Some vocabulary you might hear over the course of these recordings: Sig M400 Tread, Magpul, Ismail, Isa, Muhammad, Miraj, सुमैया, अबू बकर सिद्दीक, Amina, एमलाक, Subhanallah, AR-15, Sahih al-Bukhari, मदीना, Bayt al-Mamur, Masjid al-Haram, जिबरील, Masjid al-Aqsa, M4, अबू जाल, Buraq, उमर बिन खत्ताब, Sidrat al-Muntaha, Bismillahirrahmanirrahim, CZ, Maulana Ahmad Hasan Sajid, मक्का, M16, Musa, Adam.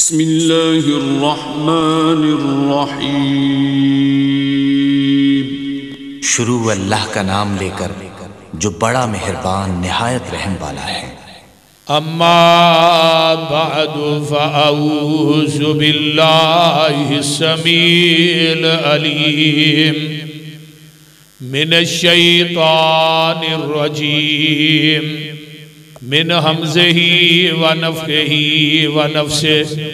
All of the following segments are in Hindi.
बिस्मिल्लाहिर्रहमानिर्रहीम। शुरू अल्लाह का नाम लेकर जो बड़ा मेहरबान निहायत रहम वाला है। अम्मा बादु फ़अऊज़ु बिल्लाहिस समील अलीम मिनश शैतानिर रजीम मिन हमज़िही व नफ़्ख़िही व नफ़्सिही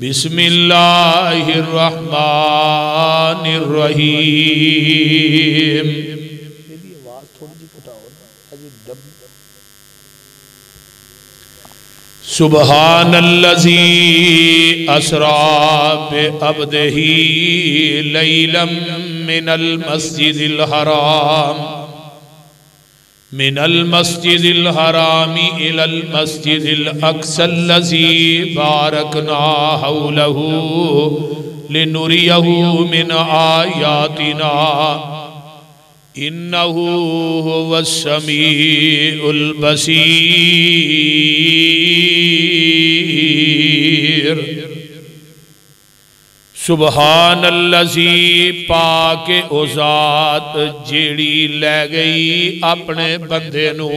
बिस्मिल्लाहिर्रहमानिर्रहीम। सुबहानल्लज़ी असरा बिअब्दिही लैलम मिनल मस्जिदिल हराम मिनल मस्जिदिल हरामी इलल मस्जिदिल अक्सल्लज़ी बारकना हौलहू लिनुरियहू मिन आयातिना इन्नहू हुवस्समीउल बसीर। सुबहानल्लज़ी पाक औज़ात जेड़ी लै गई अपने बंदे नू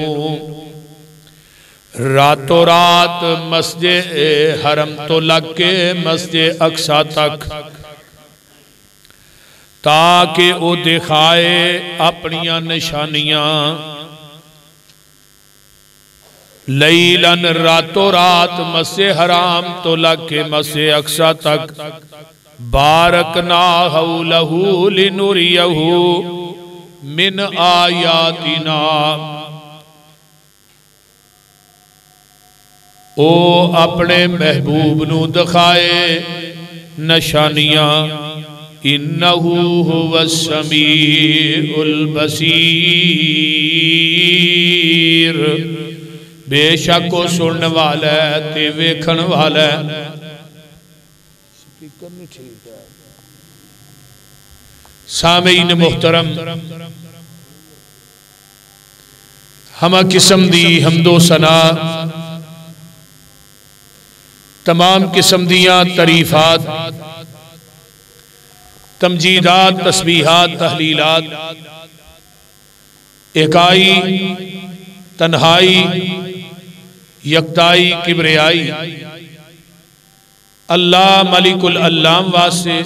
रातों रात मस्जिद हरम तो लग के मस्जिद अक्सा तक, ताकि वो दिखाए अपनियां निशानियां लैलन रातों रात मस्जिद हराम तो लग के मस्जिद अक्सा तक। बारकना हौलहू लिनुरियहू मिन आयातिना। ओ अपने महबूब नू दिखाए निशानियां इन्नहू हुवस्समीउल बसीर। बेशक को सुनने वाला है ते वेखण वाला है। सामीन मुहतरम, हमा किस्म दी हमदो सना, तमाम किस्म दियां तारीफात, तमजीदात, तस्बीहात, तहलीलात, एकाई, तन्हाई, यकताई, किब्रियाई, अल्लाह मलिकुल अल्लाम वास्ते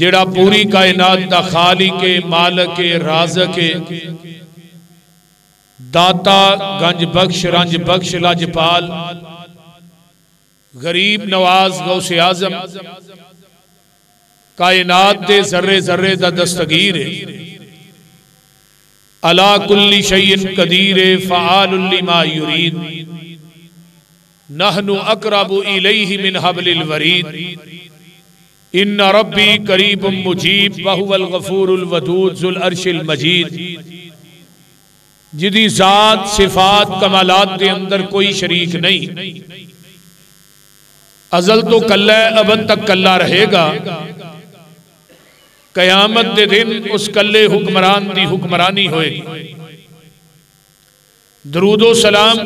जेड़ा पूरी कायनात दा खालिक मालिक राज़क दाता गंज बख्श रंज बख्श लाजपाल गरीब नवाज गौसे आजम कायनात दे जर्रे जर्रे दा दस्तगीर अला कुल्ली शैइन कदीर फ़आलु लिमा युरीद नहनु अक़रबु इलैहि मिन हब्लिल वरीद इन्ना रब्बी करीबुम मुजीब वहुवल गफूरुल वदूद ज़ुल अर्शिल मजीद। जिदी ज़ात सिफात कमालात दे अंदर कोई शरीक नहीं, अजल तो कल्ला है, अबन तक कल्ला रहेगा। कयामत के दिन उस कल्ले हुक्मरान की हुक्मरानी होएगी। दरूदो सलाम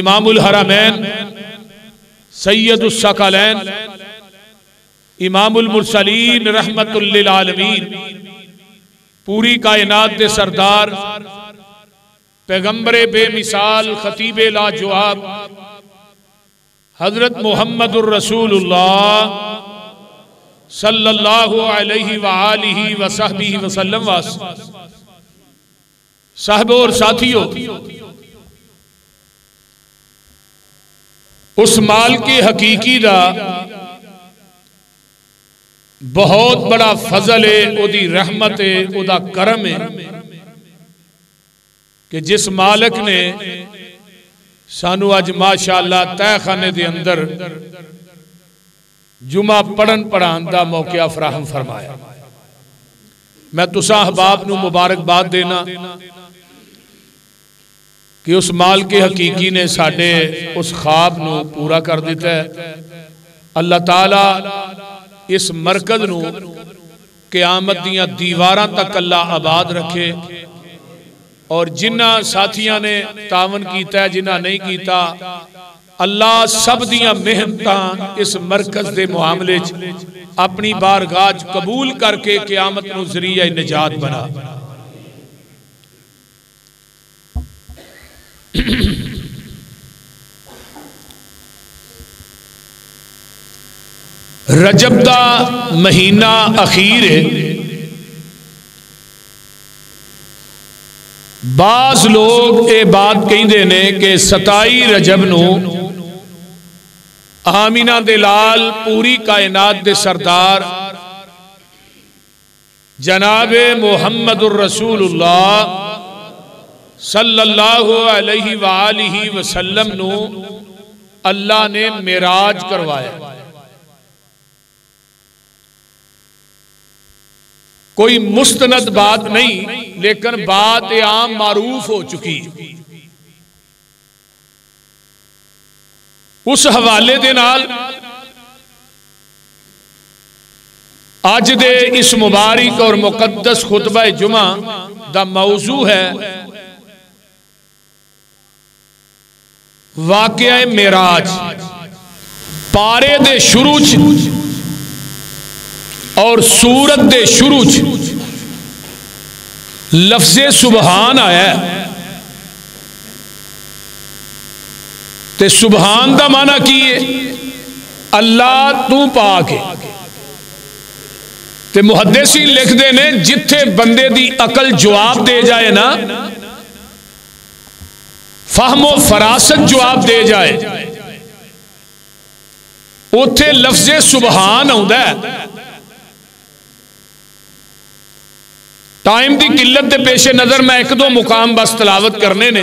इमामुल हरमैन सैयदुस सकलैन इमामुल मुरसलीन रहमतुल लिल आलमीन पूरी कायनात के सरदार पैगंबरे बेमिसाल खतीबे लाजवाब हजरत मुहम्मदुर रसूलुल्लाह सल्लल्लाहु अलैहि व आलिहि व सहबिहि वसल्लम। साहबो और साथियों, उस माल के हकीकी दा बहुत बड़ा फजल है, ओदी रहमत है, ओदा करम है कि जिस मालिक ने सानू अज माशाअल्लाह तहखाने के अंदर जुमा पढ़न पढ़ाने का मौका फराहम फरमाया। मैं तुसा अहबाब नू मुबारकबाद देना कि उस माल के हकीकी ने साडे उस ख्वाब नू पूरा कर दिता है। अल्लाह ताला इस मरकज नू क़यामत दीवारां तक अल्लाह आबाद रखे। और जिन्होंने साथियों ने तावन किया जिन्होंने नहीं किया अल्लाह सब दियां मेहनतां इस मरकज के मामले अपनी बारगाह कबूल करके क्यामत नूं ज़रिया निजात बना। रजब का महीना अखीर है, बाज़ लोग ये बात कहते ने कि 27 रजब नू आमीना दे लाल पूरी कायनात दे सरदार जनाबे मुहम्मदुर रसूलुल्लाह सल्लल्लाहु अलैहि वालिहि वसल्लम नू अल्लाह ने मिराज करवाया। कोई मुस्तनद बात नहीं, लेकिन बात आम मारूफ हो चुकी। उस हवाले दे नाल आज दे इस मुबारक और मुकद्दस खुतबा जुमा दा मौजू है वाक़या मिराज। पारे दे शुरू च और सूरत दे शुरू लफ्ज़े सुबहान आया ते सुबहान दा माना की अल्लाह तू पाक है। ते मुहद्दिसीन लिखदे ने जिथे बंदे दी अकल जवाब दे जाए ना, फहमो फरासत जवाब दे जाए, उथे लफ्ज़े सुबहान आउंदा है। टाइम की किल्लत के पेशे नजर मैं एक दो मुकाम बस तलावत करने ने।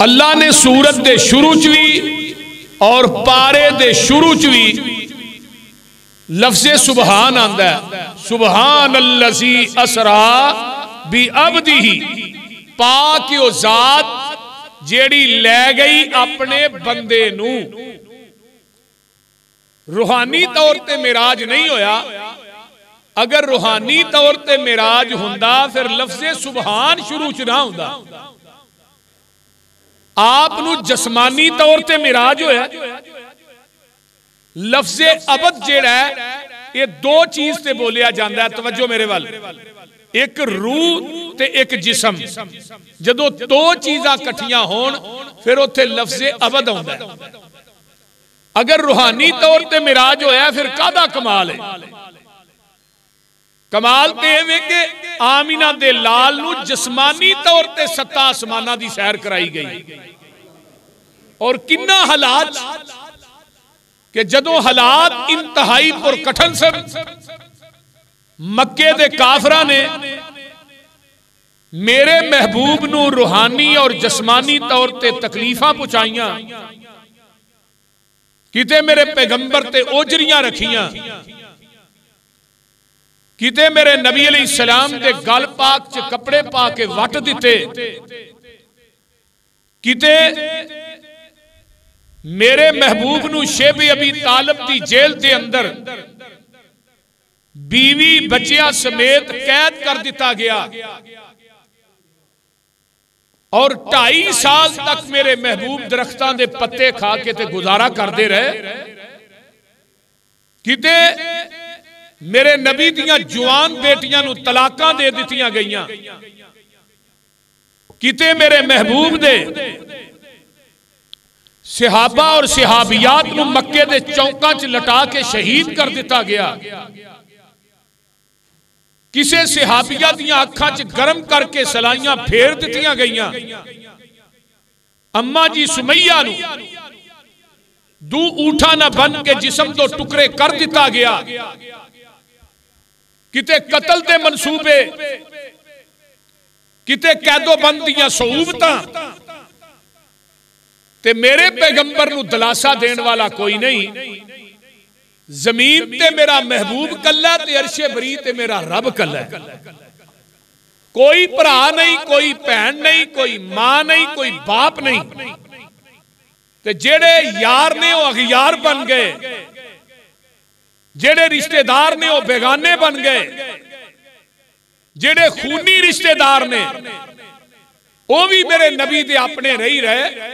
अल्लाह ने सूरत के शुरू च भी और पारे के शुरू च भी लफ्ज़े सुबहान आंदा है। सुबहान अल्लज़ी असरा बि अब्दिही, पाक ओ ज़ात जेड़ी ले गई अपने बंदे नू। रूहानी तौर पर मिराज नहीं होया, अगर रूहानी तौर पर मिराज हुंदा फिर लफ्ज़े सुबहान शुरू च ना हुंदा। आप नू जस्मानी तौर पर मिराज होया, लफ्ज़े अबद जेड़ा है ये दो चीज से बोलिया जाता है। तवज्जो मेरे वाल, एक रूह ते एक जिस्म, जदों दो चीज़ां इकट्ठियां होण फिर उत्थे लफ्ज़े अबद आउंदा है। अगर रूहानी तौर पर मिराज होया फिर कादा कमाल है। कमाल ते है कि आमीना दे लाल नू जिस्मानी तौर पर 7 आसमाना दी सैर कराई गई। और किन्ना हालात के जदों हालात इंतहाई पुरकठन सन, मक्के दे काफरा ने मेरे महबूब नू रूहानी और जिस्मानी तौर पर तकलीफां पहुंचाइयां, किते मेरे पैगंबर ते ओजरियां रखियां, किते मेरे नबी अलैहिस्सलाम दे गल पाक च कपड़े पा के वट दिते, किते मेरे महबूब नू शेबे अबी तालब दी जेल दे अंदर बीवी बच्चियां समेत कैद कर दिता गया और 2.5 साल तक मेरे महबूब दरख्तां दे पत्ते खा के ते गुजारा करते रहे। किते मेरे नबी दियां जवान बेटियां नू तलाकां दे दित्तियां गईयां, किते मेरे महबूब दे सहाबा और सहाबियात नू मक्के दे चौकां च लटा के शहीद कर दिता गया, किसी सहाबिया दियां अखां च गर्म करके सलाइयां फेर दित्तियां गईयां। अम्मा जी सुमैया नू दू ऊठा ना बन के जिस्म दो टुकड़े कर दिता गया, किते कतल दे मनसूबे, किते कैदो बंद दियां सहूबतां। ते मेरे पैगंबर नू दलासा देने वाला कोई नहीं। जमीन ते मेरा महबूब कला, अरशे बरी ते मेरा रब कला। कोई भरा नहीं, कोई भैन नहीं, कोई मां नहीं, कोई बाप नहीं। ते जेड़े यार ने वो अगयार बन गए, जेड़े रिश्तेदार ने वो बेगाने बन गए, जेड़े खूनी रिश्तेदार ने वह भी मेरे नबी दे अपने रही रहे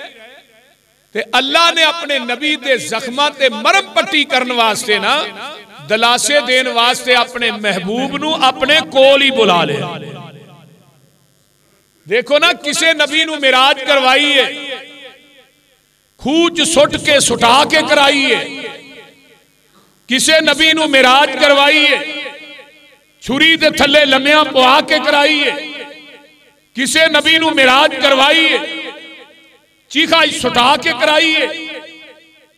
ते अल्लाह ने अपने नबी दे जख्मां ते मरम पट्टी करने वास्ते ना दलासे देने वास्ते अपने महबूब नू अपने कोल ही बुला लिया। देखो ना किसे नबी नू मिराज करवाई है, खूच सुट के सुटा के कराई है, किसे नबी नू मिराज करवाई है छुरी दे थले लम्या पवा के कराई है, किसे नबी नू मिराज करवाई है चीखा सुटा के कराई है,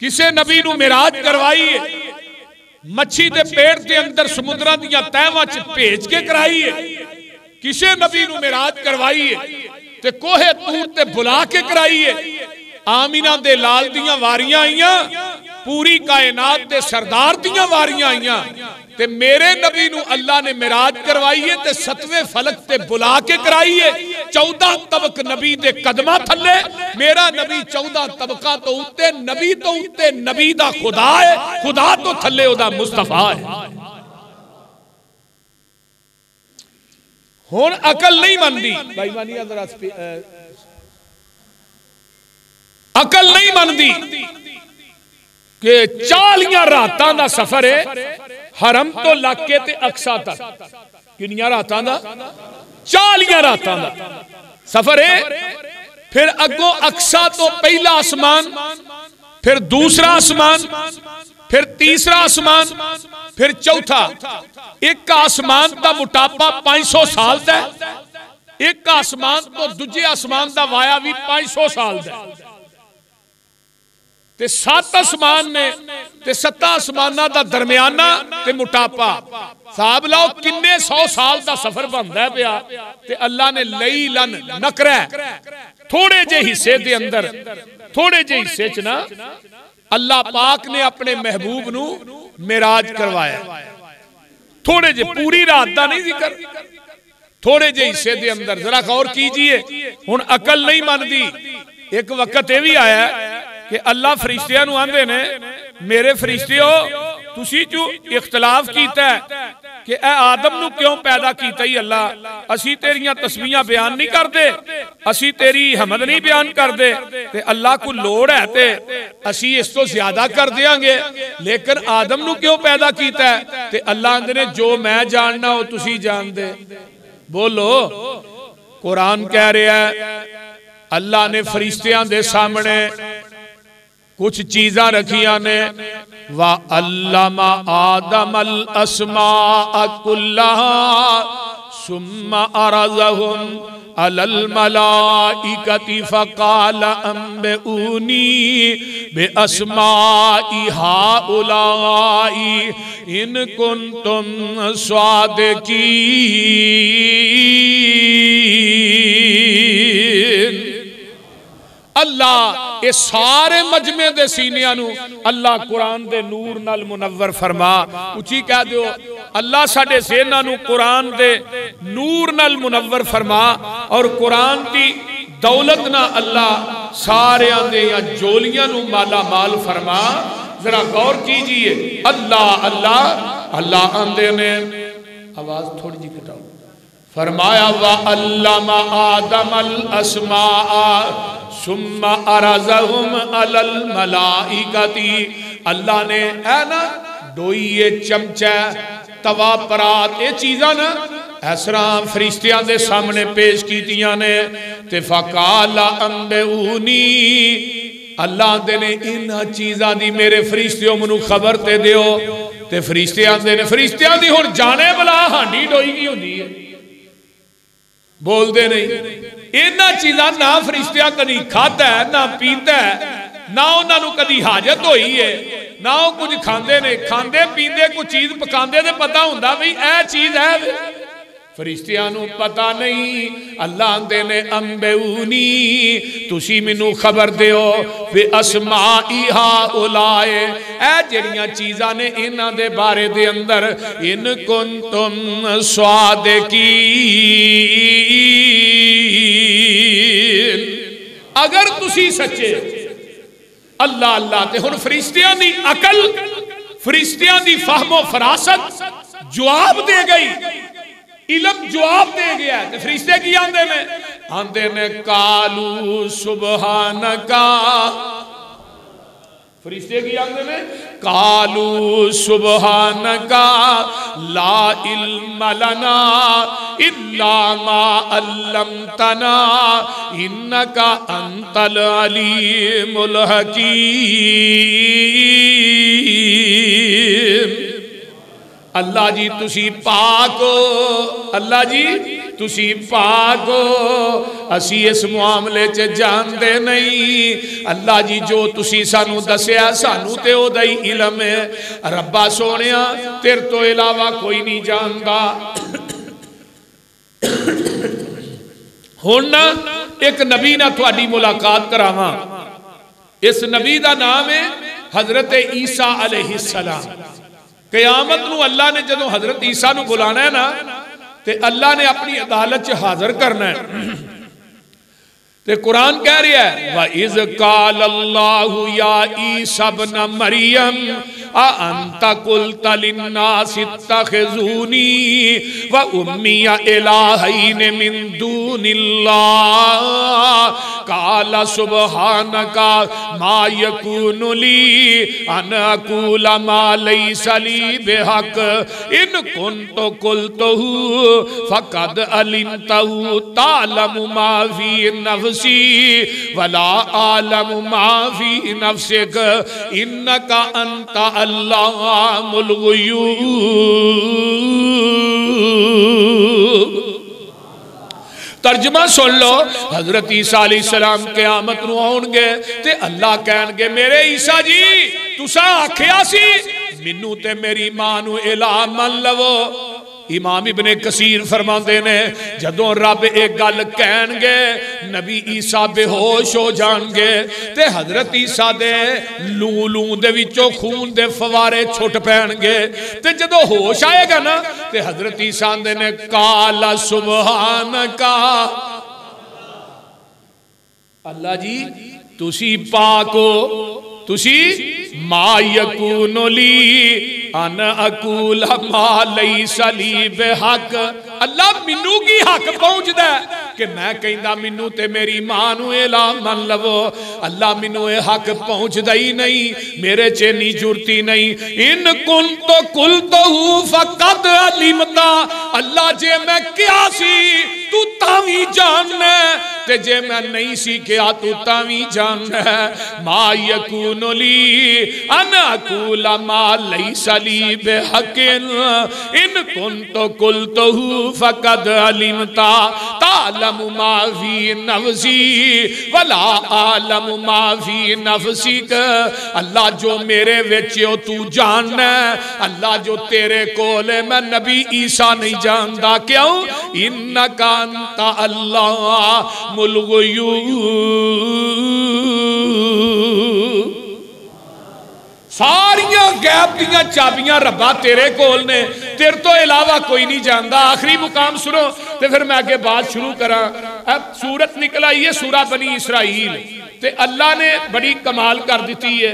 किसे नबी नू मिराज करवाई है मच्छी दे पेट के अंदर समुद्रां दियां तहवां च भेज के कराई है, किसे नबी नू मिराज करवाई है ते कोहे तूर ते बुला के कराई है। आमीना दे लाल दियां वारियां आईयां, पूरी कायनात दे सरदार दियां वारियां आईयां ते मेरे नबी नू अल्लाह ने मिराज करवाई है ते सतवें फलक ते बुला के कराई है। 14 तबक नबी दे कदमां थले मेरा नबी, 14 तबका तो उत्ते नबी, तो उत्ते नबी दा खुदा है, खुदा तो थले ओदा मुस्तफा है। हुण अकल नहीं मनदी, बेईमानियां जरा अकल नहीं मनदी कि 40 रातां दा सफर है हरम तो लाके ते अक्सा तक, किनियां रातां दा? 40 रातां दा सफर है। फिर अगों अक्सा तो पहला आसमान, फिर दूसरा आसमान, फिर तीसरा आसमान, फिर चौथा। एक आसमान का मोटापा 500 साल का, एक आसमान तो दूजे आसमान का वाया भी 500 साल का। 7 आसमान ने 7 आसमाना का दरम्याना ते मोटापा हिसाब लाओ किन्ने 100 साल का सफर बनता पिया। अल्लाह ने लई लन नकरै थोड़े जे हिस्से दे अंदर, थोड़े जे हिस्से च ना अल्लाह पाक ने अपने महबूब नू मिराज करवाया। थोड़े जे पूरी रात का नहीं जिक्र, थोड़े जे हिस्से दे अंदर। जरा गौर कीजिए, हुण अकल नहीं मानदी। एक वक्त यह भी आया कि अल्लाह फरिश्तियां नू आंदे ने मेरे फरिश्तियो तुसी जो इख्तलाफ कीता है कि ए आदम नू क्यों पैदा कीता ही अल्लाह, असी तेरियां तस्बीहां बयान नहीं करदे, असी तेरी हमद नहीं बयान करदे ते अल्लाह को लोड़ है ते असी इस तो ज्यादा कर देंगे, लेकिन आदम नू क्यों पैदा कीता है? ते अल्लाह आंदे ने जो मैं जानना हो तुसी जानदे। बोलो, कुरान कह रहा है अल्लाह ने फरिश्तियां दे सामने कुछ चीजा रखिया ने वा अल्लामा आदम अल अस्मा कुल्लहा सुम्मा अरज़हुम अलल मलाइकति फकाल अम्बुनी बे अस्माई हाउलाई इन कुन्तुम स्वादिकीन। अल्लाह ये सारे मजमे दे सीनियां नू अल्लाह कुरान दे नूर नाल मुनव्वर फरमा। उची कह दो अल्लाह साडे सेना नू कुरान दे नूर नाल मुनव्वर फरमा और कुरान की दौलत ना अल्लाह सारे दे जोलियां नू माला माल फरमा। जरा गौर कीजिए, अल्लाह अल्लाह अल्लाह आंदे ने। आवाज थोड़ी जी घटाओ। फरमाया वा अल्लामा आदम अल अस्मा सुम्मा अरज़हुम अलल मलाइकती। अल्लाह ने है ना डोई ये चमचा तवा परात ये चीज़ां ना ऐसरा फरिश्तियां दे सामने पेश कीतियां ने ते फकाला अंबेऊनी। अल्लाह दे ने इन्हां चीज़ां दी मेरे फरिश्तियों मनु खबर ते दियो ते फरिश्तियां दे ने फरिश्तियां दी हुण जाने भला हांडी डोई की हुंदी है, बोलते नहीं। इन्हां चीज़ां ना फरिश्तियां कदी खाता है ना पीता है, ना उन्होंने कदी हाजत होई है, ना वो कुछ खाते ने, खाते पीते कोई चीज पकाते तो पता होंदा भी यह चीज है, फरिश्तियां नू पता नहीं। अल्लाह आंदे ने अंबेऊनी तुसी मैनू खबर दियो वे असमाई हा उलाए ऐ जड़ियां चीज़ां ने इन्हां दे बारे दे अंदर इन कुंतुम स्वादिकीन। अगर तुसी सच्चे। अल्लाह अल्लाह ते हुण फरिश्तियां दी अकल, फरिश्तियां दी फहमो फरासत जवाब दे गई इलम जवाब दे गया है। फरिश्ते की आंदे ने कालू सुबहानका, फरिश्ते की आंदे ने कालू सुबहानका ला इल्म लना इल्ला मा अल्लमतना इन्नका अंतल अलीमुल हकीम। अल्लाह जी तुसी पाक हो, अल्लाह जी तुसी पाक हो, असी इस मामले च जानते नहीं। अल्लाह जी जो तुसी सानू दसिया सानू ते ओदा ही इलम है। रब्बा सोनिया तेरे तो इलावा कोई नहीं जानता। हुण ना एक नबी ना तुहाडी मुलाकात करावां। इस नबी का नाम है हजरत ईसा अलैहिस्सलाम। कयामत नू अल्लाह ने जदों हजरत ईसा नू बुलाना है ना, ते अल्लाह ने अपनी अदालत च हाजिर करना है। ते कुरान कह रहा है वा इज़ काल अल्लाहु या ईसा इब्न मरियम आ अंता कुलता लिन्नास इत्तखिज़ूनी व उम्मी इलाहैन मिन दूनिल्लाह काला सुबहानका मा यकूनु ली अन अकूला मा लैसा ली बिहक इन कुन्तु कुल्तहु फकद अलिमतहु तालमु मा फी नफ्सी वला आलमु मा फी नफ्सिक इन्नका अंता अल्लामुल गुयूब। तर्जमा सुन लो। हजरत ईसा अलैहिस्सलाम क़यामत नूं आओणगे ते अल्लाह कहणगे मेरे ईसा जी तुसा आखिया सी मैनू ते मेरी मां नूं इलाह मन लवो। इमाम इब्न कसीर फरमाते ने जदों रब एक गल कहणगे नबी ईसा बेहोश हो जाणगे ते हजरत ईसा दे लू लू दे विचों खून दे फवारे छुट पैणगे। ते जदों होश आएगा ना ते हजरत ईसा आंदे ने काला सुबहानका अल्लाह जी तुसी पाक हो, तुसी मा यकूनु ली अन अकूल मा लैसा ली बिहक। अल्लाह मिनू की हक पहुंचदा है कि मैं कहंदा मिनू ते मेरी मां नू एला मन लवो। अल्लाह मिनू ए हक पहुंचदा ही नहीं, मेरे च इन्नी जुर्त ही नहीं। इन कुंतु कुल्तहु फकद अलिमता। अल्लाह जे मैं क्या सी तू तावी जानना ते जे मैं नहीं सी क्या तू तावी जानना। मा यकूनु ली अन अकूल मा लैसा ली बिहकिन इन कुंतु कुल्तहु फकद अलिमता तालम मा फी नफ्सी वला आलम मा फी नफ्सिक। अल्लाह जो मेरे विच ओ तू जानना। अल्लाह जो तेरे कोल मैं नबी ईसा नहीं जानदा। क्यों? इन्नका अंता अल्लामुल गुयूब। सारिया गैब दियां चाबियां रब्बा तेरे कोल ने, तेरे तो इलावा कोई नहीं जानता। आखिरी मुकाम सुनो ते फिर मैं आगे बात शुरू करा। अब सूरत निकला ये सूरा बनी इसराइल ते अल्लाह ने बड़ी कमाल कर दी है।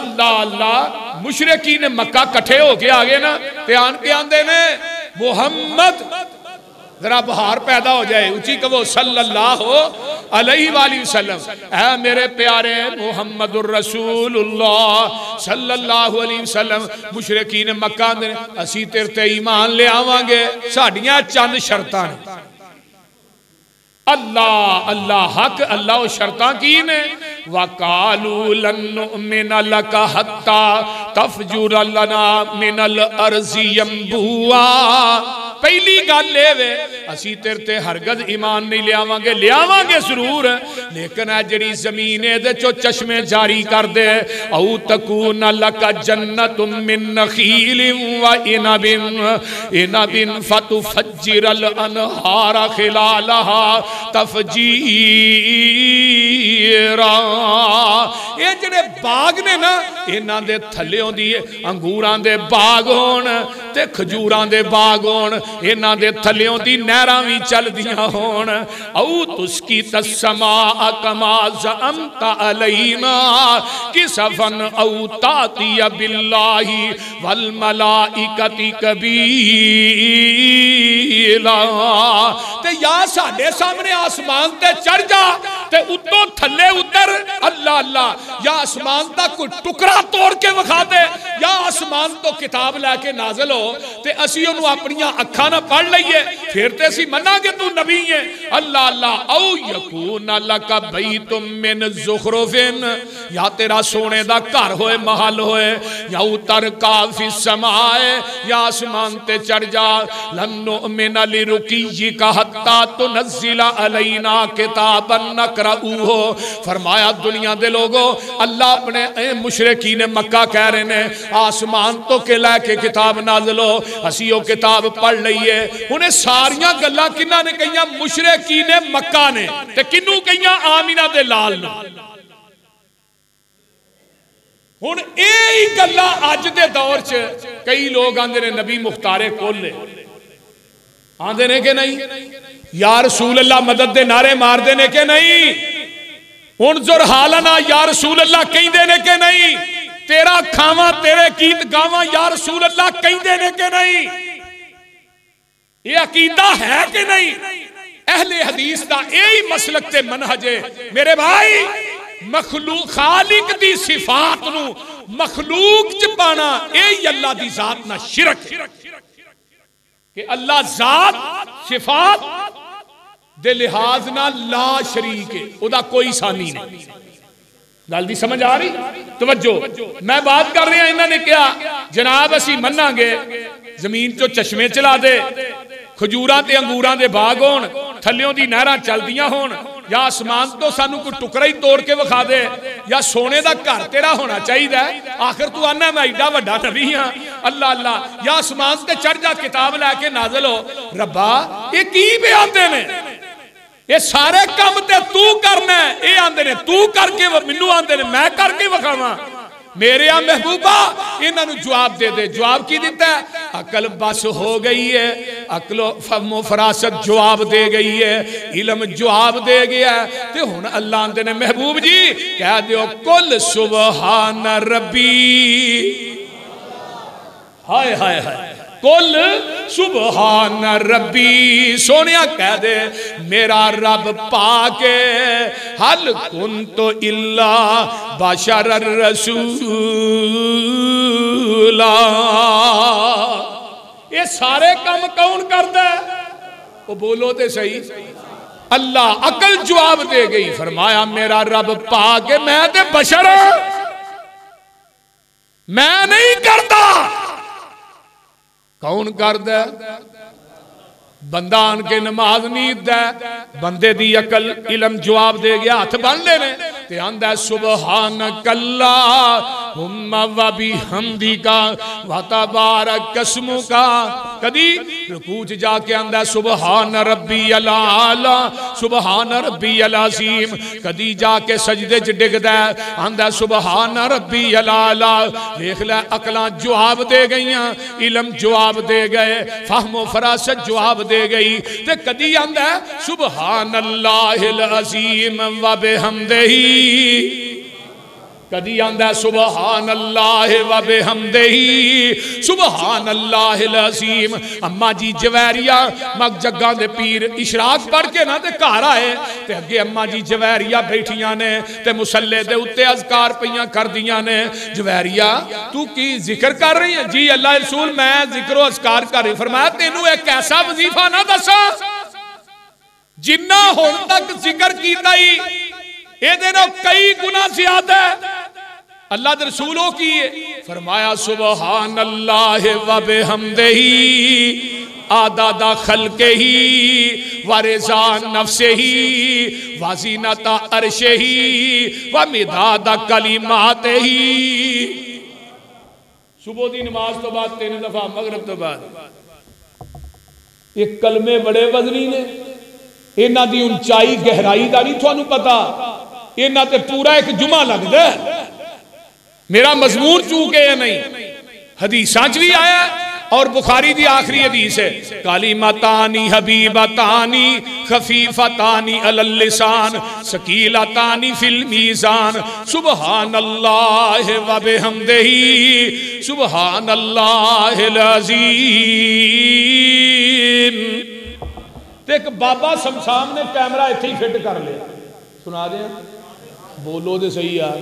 अल्लाह अल्लाह मुशरकी ने मक्का कट्ठे होके आ गए ना ते आन के आंदे ने मुहम्मद। जरा बहार पैदा हो जाए, उची कहो सल्लल्लाहु अलैहि वसल्लम। ऐ मेरे प्यारे मुहम्मदुर रसूलुल्लाह सल्लल्लाहु अलैहि वसल्लम। मुशरिकीन मक्का ने असी तेरे ते ईमान ले आवांगे, साडियां चंद शर्तां ने। अल्लाह अल्लाह हक। अल्लाह वो शर्तां की ने वकालू लन नुमिन लक हत्ता तफजुर लना मिनल अर्ज़ि यंबुआ। पहली गल वे असी तेरे ते हरगज ईमान नहीं लियावांगे। लियावांगे जरूर, लेकिन आ जड़ी जमीन दे चो चश्मे जारी कर दे। औ तकून लक जन्नतुम मिन नखील व इनबिन इनबिन फतुफज्जिरल अनहार खिलालहा तफजीरा। ये जड़े बाग ने ना इन्हां दे थल्लेों दी अंगूरां दे बाग होण ते खजूरां दे बाग होण, इन्हां दे थल्लेों दी नहरां वी चलदियां होण। औ तुस्की तस्मा कमा ज़अमत अलैना किसफन औ ताती बिल्लाही वल मलाइकति कबीला। ते या साडे सामने आसमान ते चढ़ जा ते उत्तों थल्ले उतर अल्लाह अल्लाह, या आसमान का कोई टुकड़ा तोड़ के विखा दे, या आसमान तो किताब लैके नाजल हो ते असी उन्होंने अपनिया अखा ना पढ़ लीए फिर ते असी मनांगे तू नबी है। अल्लाह अल्लाह औ यकून लक बैतुम मिन ज़ुखरुफिन, या तेरा सोने का घर होए महल होए, या उतर काफी समाए या आसमान ते चढ़ जा। लन नुमिन लिरुकिय्यिका हत्ता तुनज़्ज़िल अलैना किताबन नक़रऊहु। फरमाया दुनिया दे लोगो, अल्लाह अपने मुशरिकीन मक्का कह रहे ने आसमान तो के लैके किताब नाज़िल हो, असी वो किताब पढ़ लईए। हुणे सारियां गल्लां किन्हां ने कहियां? मुशरिकीन मक्का ने। ते किन्नू कहियां? आमीना दे लाल ने। हुण एही गल्लां अज दे दौर च कई लोग आंदे ने नबी मुख्तारे कोले, आंदे ने के नहीं या रसूल अल्लाह मदद दे नारे मारदे ने के नहीं? हुण जुरहालना या रसूल अल्लाह कहंदे ने के नहीं? तेरा खावां तेरे गीत गावां या रसूल अल्लाह कहंदे ने के नहीं? ये अकीदा है कि नहीं? अहले हदीस दा यही मसलक ते मनहज है मेरे भाई। मखलूक खालिक दी सिफात नू मखलूक च पाना यही अल्लाह दी जात ना शिरक। कि अल्लाह जात सिफात दे लिहाज ना ला शरीक है, उदा कोई सानी नहीं। गल दी समझ आ रही? तवज्जो मैं बात कर रहा। इन्होंने कहा जनाब असी मनांगे जमीन चो चश्मे चला दे, खजूरां ते अंगूरां दे बाग होण, थल्लियों दी नहरां चलदियां होण, या आसमान तो सानू कोई टुकड़ा ही तोड़ के विखा दे, या सोने का घर तेरा होना चाहिए। आखिर तू आना मैं एडा वड्डा नबी हाँ। अल्लाह अल्लाह, या आसमान ते चढ़ जा किताब लैके नाजल हो। रब्बा ये की बयानदे ने? ये सारे काम ते तू करना है। ये आंदे ने तू करके, मैनू आंदे ने मैं करके विखावां। मेरे आ महबूबा इन्हों जवाब दे दे। जवाब की दिता है? अकल बस हो गई है, अकलो फमो फरासत जवाब दे गई है, इलम जवाब दे गया है। ते हुन अल्लाह आंदे ने महबूब जी कह दियो कुल सुबहान रब्बी। हाय हाय हाय, कुल सुबहान रब्बी। सोनिया कह दे मेरा रब पाके हल कुन तो इल्ला बाशर रसूला। ये सारे काम कौन करता है? वो बोलो तो सही। अल्लाह। अकल जवाब दे गई। फरमाया मेरा रब पाके मैं ते बशर, मैं नहीं करता। कौन करदा? बंदा आन के नमाज नींद है, बंदे दी अकल इलम जवाब दे गया, हथ बन लेने ते आंदा सुबहान कल्ला हुम्मा व बिहमदिका व तबारक कसमुका। कदी रुकू च जाके आंदा सुबहान रब्बियल आला, सुबहान रब्बियल अज़ीम। कदी जाके सजदे च डिगदा आंदा सुबहान रब्बियल आला। देख लै अकलां जवाब दे गईयां, इलम जवाब दे गए, फहमो फरासत जवाब दे गई। ते कदी आंदा सुबहान अल्लाहिल अज़ीम व बिहमदिही। कदी आंदा सुबहान अल्लाह व बिहमदिही, सुबहान अल्लाहिल अज़ीम। अम्मा जी जवैरिया मग जग्गा दे पीर इशराक पढ़ के ना ते घर आए ते अगे अम्मा जी जवैरिया बैठियां ने ते मुसल्ले दे उत्ते अज़कार पईयां करदियां ने। जवैरिया तू की जिक्र कर रही है? जी अल्लाह रसूल मैं जिक्रो अज़कार कर रही। फरमाया तेनू एक ऐसा वजीफा ना दसा जिन्ना हुण तक जिक्र कीता ही एदे नाल कई गुना ज़्यादा है। अल्लाह दे रसूलों की है। फरमाया सुबहान अल्लाह व बिहमदिही आदादा खल्केही व रिज़ा नफ्सेही व ज़ीनता अर्शेही व मिदादा कलिमातेही। सुबह की नमाज तो बाद तीन दफा, मगरब तो बाद। ये कलमे बड़े वज़नी ने, इन्हां दी उंचाई गहराई का नहीं तुहानू पता। इन्हां ते पूरा एक जुमा लगदा है। मेरा मजमून चूक है या नहीं? हदीसा च भी आया और बुखारी दी आखिरी हदीस है, कालिमतानी हबीबतानी खफीफतानी अलल लिसान सकीलतानी फिल मीज़ान सुबहानल्लाह व बिहम्दिही सुबहानल्लाहिल अज़ीम। ते एक बाबा शमशाम ने कैमरा इत्थे ही फिट कर लिया, सुना दे बोलो तो सही यार,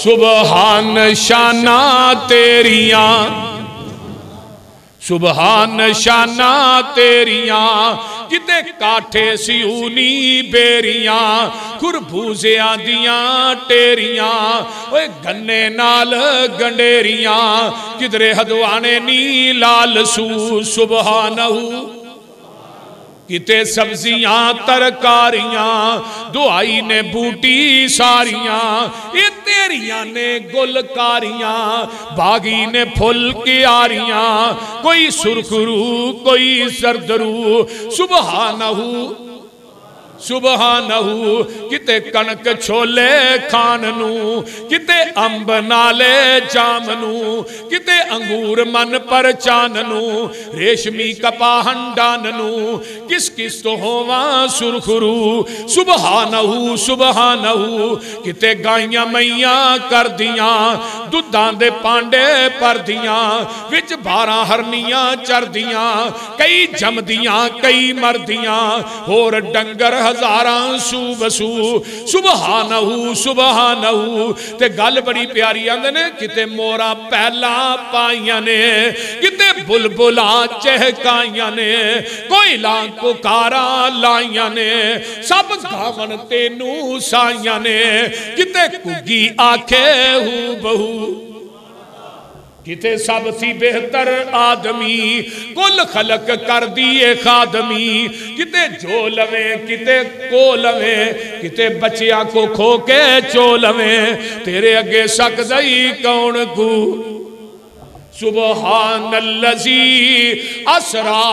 सुबहान शाना तेरिया सुबहान शाना तेरिया जिते काठे सियूनी बेरिया खुरबूजिया दिया टेरिया ओए गन्ने नाल गंडेरिया किधरे हदवाने नी लाल सू सुबहानहू किते सब्जियां तरकारियां दुआई ने बूटी सारियां ये तेरिया ने गुलकारियां बागी ने फुल क्यारियां कोई सुरखरू कोई सरदरू सुबहानहू सुबहानहू किते कणक छोले खानू किते अंब नाले जामनू किते अंगूर मन पर चानू रेशमी कपाहन डानू किस किस तो होवा सुरखरू सुबहानहू सुबहानहू किते गाइया मैया कर दिया दुधां दे पांडे पर दिया विच 12 हरनियां चर दिया कई जमदियां कई मरदियां होर डंगर हजारा सू बसू सुबहानहू सुबहानहू। ते गल बड़ी प्यारी आंदे ने किते मोरा पहला पाइया ने किते बुलबुला चहकाइया ने कोयला पुकारा लाइया ने सब गावन तेनू साइया ने किते कुगी आखे हू बहू किते सब सी बेहतर आदमी कुल खलक कर दिए खादमी किते जो लवे किते को लवे किते बच्चिया को खो के चो लवे तेरे अगे सकदा ही कौन गू सुबहानल्लज़ी असरा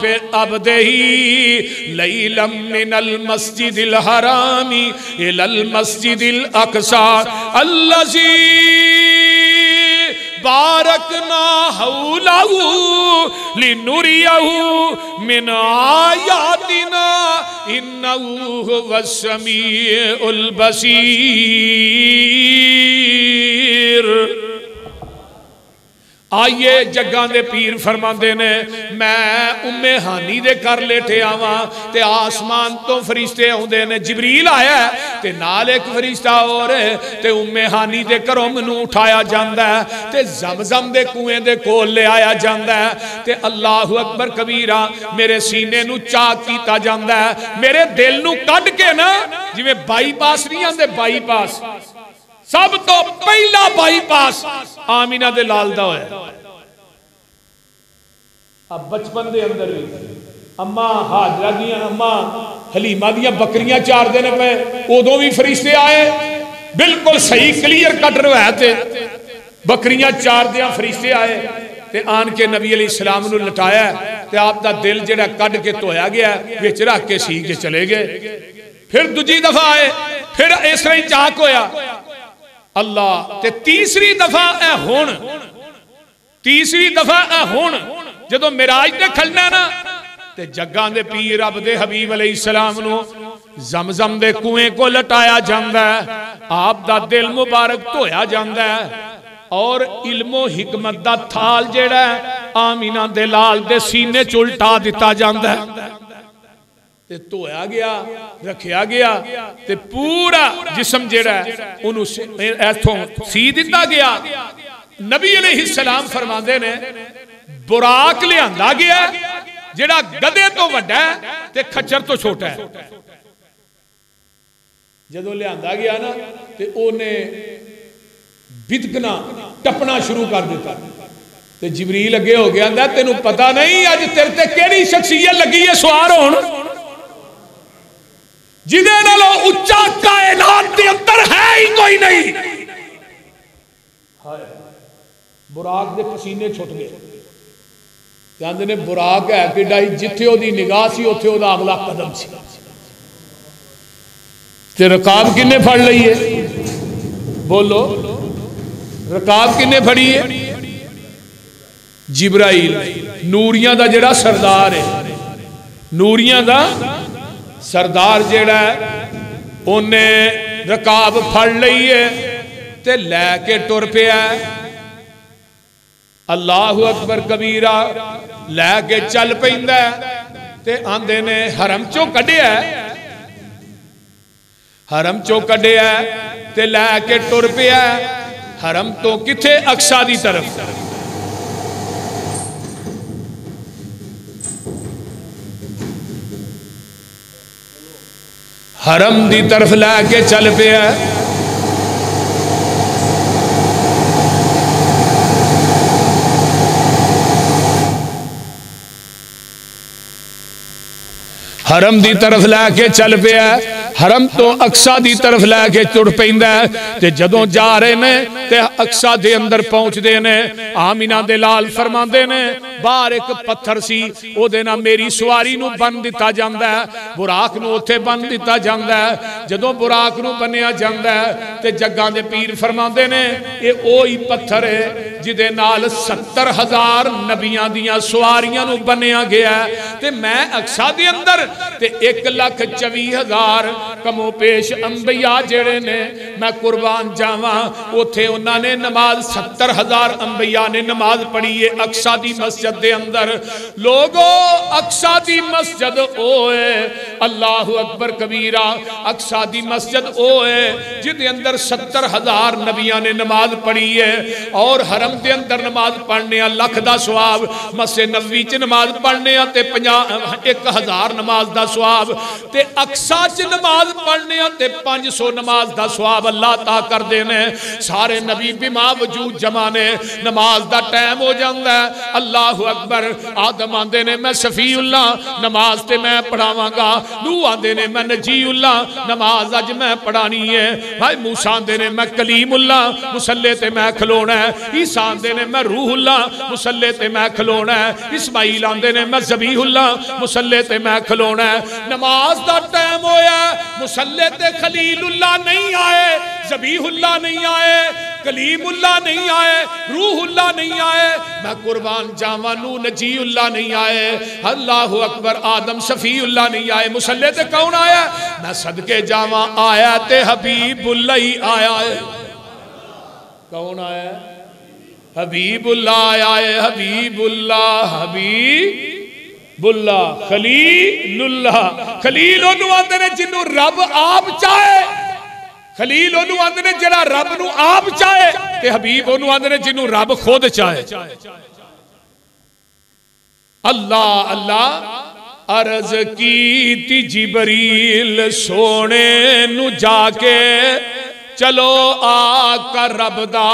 बिअब्दिही लैलन मिनल मस्जिदिल हरामी इलल मस्जिदिल अक्सा अल्लज़ी बारकना हौलहू लिनुरियहू मिन आयातिना इन्नहू हुवस्समीउल बसीर। आइए जग्गां दे पीर फरमांदे ने मैं उम्मे हानी दे घर लेटे आवा ते आसमान तो फरिश्ते आउंदे ने जिबरील आया ते नाल एक फरिश्ता और ते उम्मे हानी दे घरों मैनू उठाया जांदा है ते जमजम दे कुएं दे कोल ले आया जांदा है ते अल्लाहू अकबर कबीरा मेरे सीने नू चाक कीता जांदा है मेरे दिल नू कढ के ना जिवें बाईपास नहीं आंदे बाईपास सब तो पहला बाईपास आमीना दे लाल दा होया। अब बचपन दे अंदर अम्मा हाजरा दियां अम्मा हलीमा दियां बकरियां चार दिन पे उदों भी फरिश्ते आए बिल्कुल सही क्लियर कट रवायत है बकरियां चार दियां फरिश्ते आए ते आन के नबी अलैहि सलाम नू लटाया ते आपदा दिल जिहड़ा कढ के धोया गया विच रख के सी के चले गए। फिर दूजी दफा आए फिर इस तरह ही चाक होया अल्लाह ते तीसरी दफा ऐ हुण तीसरी दफा ऐ हुण जदों मिराज ने खलना ना ते जग्गां दे पीर रब दे हबीब अलैहिस्सलाम नू जमजम दे कुएं को लटाया जांदा है आप दा दिल मुबारक धोया जांदा है और इल्मो हिकमत दा थाल जेड़ा आमीना दे लाल दे सीने च उल्टा दिता जांदा है ते धोया गया रखिया गया ते पूरा जिस्म जेड़ा इथों सी दिता गया। नबी अलैहिस्सलाम फरमांदे ने बुराक लियांदा गया जेड़ा गधे तो वड्डा है ते खच्चर तो छोटा है जदों लियांदा गया ना ते ओने बिदकना टपना शुरू कर दिता ते जिबरील अगे हो गया तेनू पता नहीं अज तेरे ते केड़ी शख्सियत लगी है सवार होण जिदे नालों उच्चा कायनात दे अंदर है ही कोई नहीं। हाय बुराक दे पसीने छुट गए कहंदे ने बुराक है कि डाई जिथे ओदी निगाह सी उथे ओदा अगला कदम सी ते रकाब किन्ने फड़ लई है बोलो रकाब किन्ने फड़ी है? जिब्राइल, नूरिया का जड़ा सरदार है, नूरिया का सरदार जड़ा उन्हें रकाब फड़ ली है ते लैके तुर पे है। अल्लाह अकबर कबीरा, लैके चल पैंदा ते आंदे ने हरम चो कढ़िया, हरम चो कढ़िया ते लैके तुर पे है। हरम तो किथे? अक्सा दी तरफ। हरम दी तरफ लैके चल पे है। हरम दी तरफ लैके चल पे है। हरम तो अक्सा दी तरफ लैके तुर पैंदा है ते जदों जा रहे ने ते अक्सा दे अंदर पहुंचदे ने। आमिना दे लाल फरमांदे ने बाहर एक पत्थर सी ओदे नाल मेरी सवारी नूं बन दिता जांदा है, बुराक नूं उत्थे बन दिता जांदा है। जदों बुराक नूं बन्निया जांदा है ते जग्गां दे पीर फरमांदे ने इह ओही पत्थर है जिहदे नाल 70,000 नबियां दियां सवारियां नूं बन्निया गया ते मैं अक्सा दे अंदर ते 1,24,000 कमो पेश अंबिया जेड़े ने मैं कुर्बान जावा। उथे उन्होंने नमाज 70,000 अंबिया ने नमाज पढ़ी है अक्सा दी मस्जिद दे अंदर। लोगो अक्सा दी मस्जिद ओए, अल्लाह अकबर कबीरा, अक्सा दी मस्जिद ओए जिदे अंदर 70,000 नबिया ने नमाज पढ़ी है। और हरम दे अंदर नमाज पढ़ने 1,00,000 दा सवाब, मस्जिद नबवी च नमाज पढ़ने 50,000 नमाज दा सवाब ते अक्सा च नमाज पढ़ने 500 नमाज दा सवाब अल्लाह ता कर देने। सारे नबी बिमा वजूद जमाने नमाज दा टाइम हो जांदा है। अल्लाह अकबर। आदम आंदे ने मैं शफीउल्ला, नमाज ते मैं पढ़ावांगा। नूह आंदे ने मैं नजीउल्ला, नमाज अज मैं पढ़ानी है भाई। मूसा आंदे ने मैं कलीमुल्ला, मुसल्ले ते मैं खलोना है। ईसा आंदे ने मैं रूहुल्ला, मुसल्ले ते मैं खलोना है। इस्माइल आंदे ने मैं जबीहुल्ला, मुसल्ले ते मैं खलोना है। नमाज दा टाइम होया, मुसल्ले ते खलीलुल्ला नहीं आए, जबीहुल्ला नहीं आए, कलीमुल्ला नहीं आए, रूहुल्ला नहीं आए, मैं कुर्बान जावा नू नजीउल्ला नहीं आए। अल्लाह अकबर। आदम शफीउल्ला नहीं आए, मुसल्ले ते कौन आया? मैं सदके जावा आया ते हबीबुल्ला ही आया है। कौन आया? हबीबुल्ला आया है। हबीबुल्ला, हबीब बुल्ला, खलीलुल्ला। खलील ओनू आंदे ने जिन्नू रब आप चाहे, खलील ओनू आंदे ने जिहड़ा रब नू आप चाहे ते हबीब ओनू आंदे ने जिन्नू रब खुद चाहे। अल्लाह अल्लाह। अर्ज कीती जिबरील सोने नू जाके चलो आका रब दा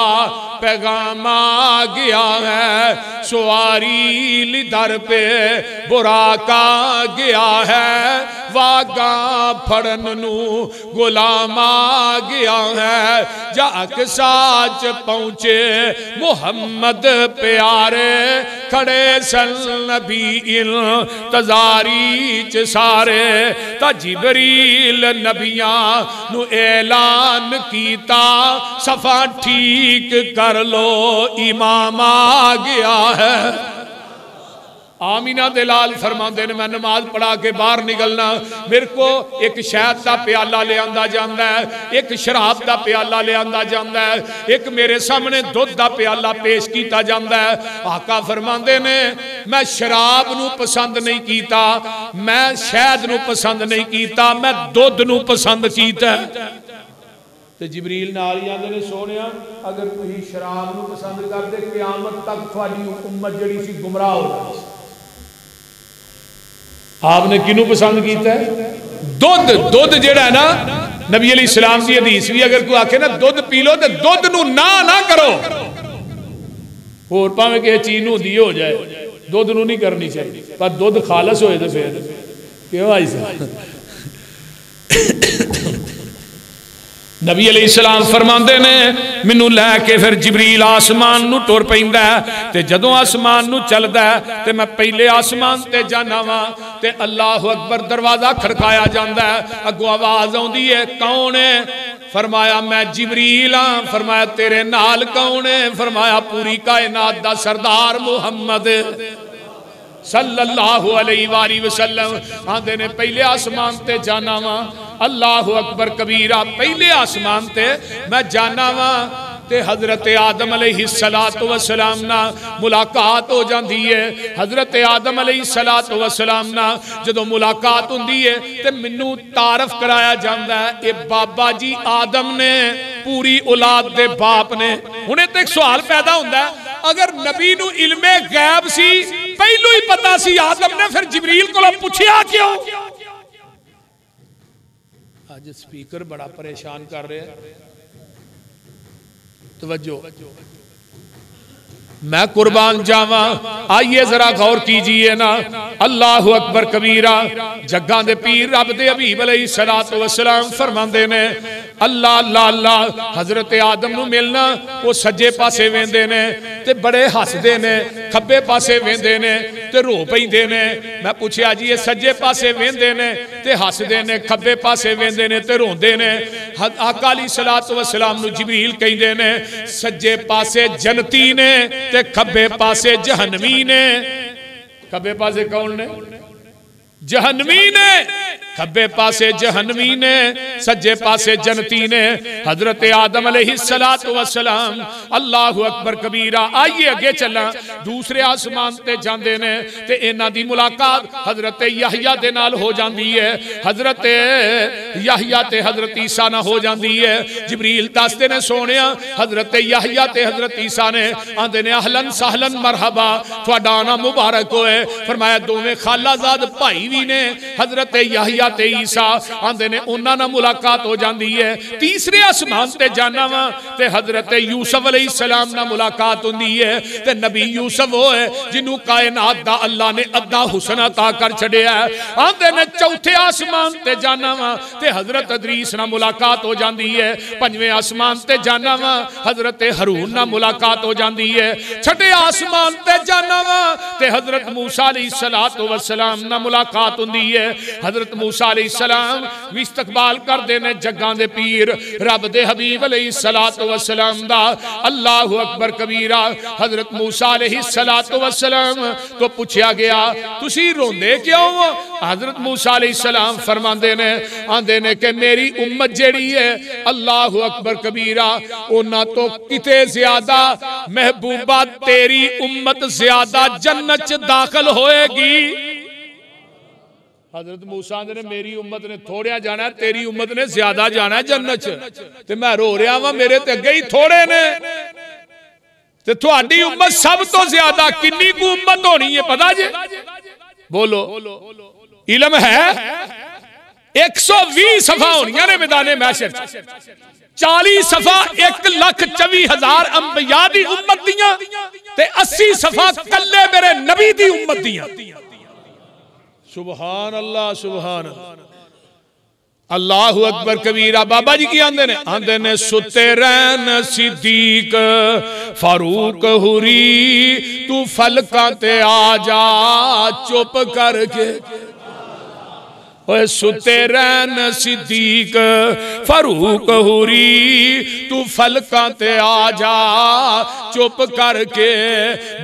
पैगाम आ गया है, सवारी दर पे बुराक आ गया है, वागा फड़न नू गुलाम आ गया है, जाक साच पहुंचे मुहम्मद प्यारे, खड़े सन नबी इंतजारी च सारे। ता जिबरील नबियां नू ऐलान कीता सफा ठीक कर लो, इमाम आ गया है। आमीना दे लाल फरमाते ने मैं नमाज पढ़ा के बाहर निकलना, मेरे को एक शहद का प्याला लिया जाता है, एक शराब का प्याला लिया जाता है, एक मेरे सामने दुध का प्याला पेश किया जाता है। आका फरमाते ने मैं शराब नू पसंद नहीं कीता, मैं शहद नू पसंद नहीं कीता, मैं दुध नू पसंद कीता। ते जिबरील नाल ही आंदे ने सोने अगर तुम शराब को पसंद करते क्यामत तक थोड़ी उम्मत जड़ी सी गुमराह हो जाए। आपने किनू पसंद किया? दुध। दुध जेड़ा है ना, नबी अली सलाम की हदीस भी अगर कोई आखे ना दुध पी लो तो दुध नू ना करो, होर भावें किसी चीज नू दी हो जाए, दुध नू नहीं करनी चाहिए, पर दुध खालस होए तो फिर क्यों आई सी। नबी अलैहिस्सलाम फरमाते ने मैनू लैके फिर जिबरील आसमान नू टुर पैंदा है ते जदों आसमान नू चलदा है ते मैं पहले आसमान ते जाना वा ते अल्लाह अकबर दरवाजा खड़काया जांदा है, अगों आवाज आउंदी है कौन है? फरमाया मैं जिबरील हाँ, फरमाया तेरे नाल कौन है, फरमाया पूरी कायनात दा सरदार मुहम्मद सल्लल्लाहु अलैहि वसल्लम। आंदे ने पहले आसमान ते जाना वा, अल्लाह अकबर कबीरा, पहले आसमान ते मैं जाना वा ते हजरत आदम अलैहिस्सलातु वस्सलाम ना मुलाकात हो जाती है। हजरत आदम अलैहिस्सलातु वस्सलाम ना जदों मुलाकात होती है तो मैनू तारफ कराया जाता है ये बाबा जी आदम ने पूरी औलाद के बाप ने। हुणे तो एक सवाल पैदा होता है, अगर नबी नू इल्मे गैब सी पहलू ही पता सी आदम ने, फिर जिबरील को पूछिया क्यों? आज स्पीकर बड़ा परेशान कर रहे हैं, तवज्जो। मैं कुर्बान जावा, आइए जरा गौर कीजिए ना। अल्लाह अकबर कबीरा, जग्गा दे पीर रब दे हबीब अलैहिस्सलातु वस्सलाम फरमांदे ने अल्लाह अल्लाह अल्लाह। हजरत आदम नू मिलना, वो सज्जे पासे वेंदे ने ते बड़े हसदे ने, खब्बे पासे वेंदे ने ते रो पैंदे ने। मैं पूछिया जी ये सज्जे पासे वेंदे ने ते हसदे ने, खब्बे पासे वेंदे ने ते रोंदे ने। आका अलैहिस्सलातु वस्सलाम नू जिबरील कहंदे ने सज्जे पासे जन्नती ने ते खब्बे पासे जहन्नमी ने। खब्बे पासे कौन ने? जहन्नमी ने। खब्बे पासे जहन्नमी ने, सज्जे पासे जन्नती ने। हजरत आदम अलैहिस्सलातु वस्सलाम, अल्लाहु अकबर कबीरा। आइए अगे चलना, दूसरे आसमान ते जांदे ने ते इन्हां दी मुलाकात हजरत यहया दे नाल हो जांदी है। हजरत यहया ते हजरत ईसा नाल हो जांदी है। जिबरील दसदे ने सोहणिया, हजरत यहया ते हजरत ईसा ने आंदे ने अहलन सहलन मरहबा, तुहाडा आना मुबारक होए। फरमाया दोवें खालाजाद भाई भी ने। हजरत यहया ते ईसा आंदे ने, उन्हां नाल मुलाकात हो जाती है। तीसरे आसमान ते जाना वा ते हजरत यूसुफ अलैहिस्सलाम नाल मुलाकात होती है। ते नबी यूसुफ होए जिन्हों कायनात दा अल्लाह ने अद्धा हुस्न अता कर छड़िया। आंदे ने चौथे आसमान ते जाना वा ते हजरत इदरीस नाल मुलाकात हो जाती है। पंजवें आसमान ते जाना वा हजरत हारून नाल मुलाकात हो जाती है। छठे आसमान ते जाना वा ते हजरत मूसा अलैहिस्सलातु वस्सलाम नाल मुलाकात होती है। हजरत अलैहिस्सलाम इस्तकबाल करदे ने जग्गां दे पीर रब दे हबीब अलैहिस्सलातु वस्सलाम दा। अल्लाहु अकबर कबीरा। हजरत मूसा अलैहिस्सलातु वस्सलाम तो पूछया गया तुसी रोंदे क्यों? हजरत मूसा अलैहिस्सलाम फरमांदे ने, आंदे ने कि मेरी उम्मत जेड़ी है अल्लाहु अकबर कबीरा उन्हां तो किते ज्यादा महबूबा तेरी उम्मत ज्यादा जन्नत च दाखिल होएगी। हजरत मूसा ने मेरी उम्मत ने थोड़ा जाना, तेरी उम्मत ने ज्यादा जाना जन्नत च। ते मैं रो रहा वा मेरे ते अगे ही थोड़े ने, ते तुहाडी उम्मत सब तो ज्यादा। कितनी को उम्मत होनी है पता जे? बोलो, इलम है 120 सफा होनिया ने मैदाने महशर, 40 सफा 1,24,000 अंबिया दी उम्मत दियां ते 80 सफा कल्ले मेरे नबी दी उम्मत दियां। सुबहानल्लाह सुबहानल्लाह। अल्लाहु अकबर कबीरा। बाबा जी की आंदे ने, आंदे ने सुते रहन सिद्दीक फारूक हुरी तू फलका ते आ जा चुप करके। सुते रहन सिद्दीक फारूक हुरी तू फलका ते आ जा चुप करके।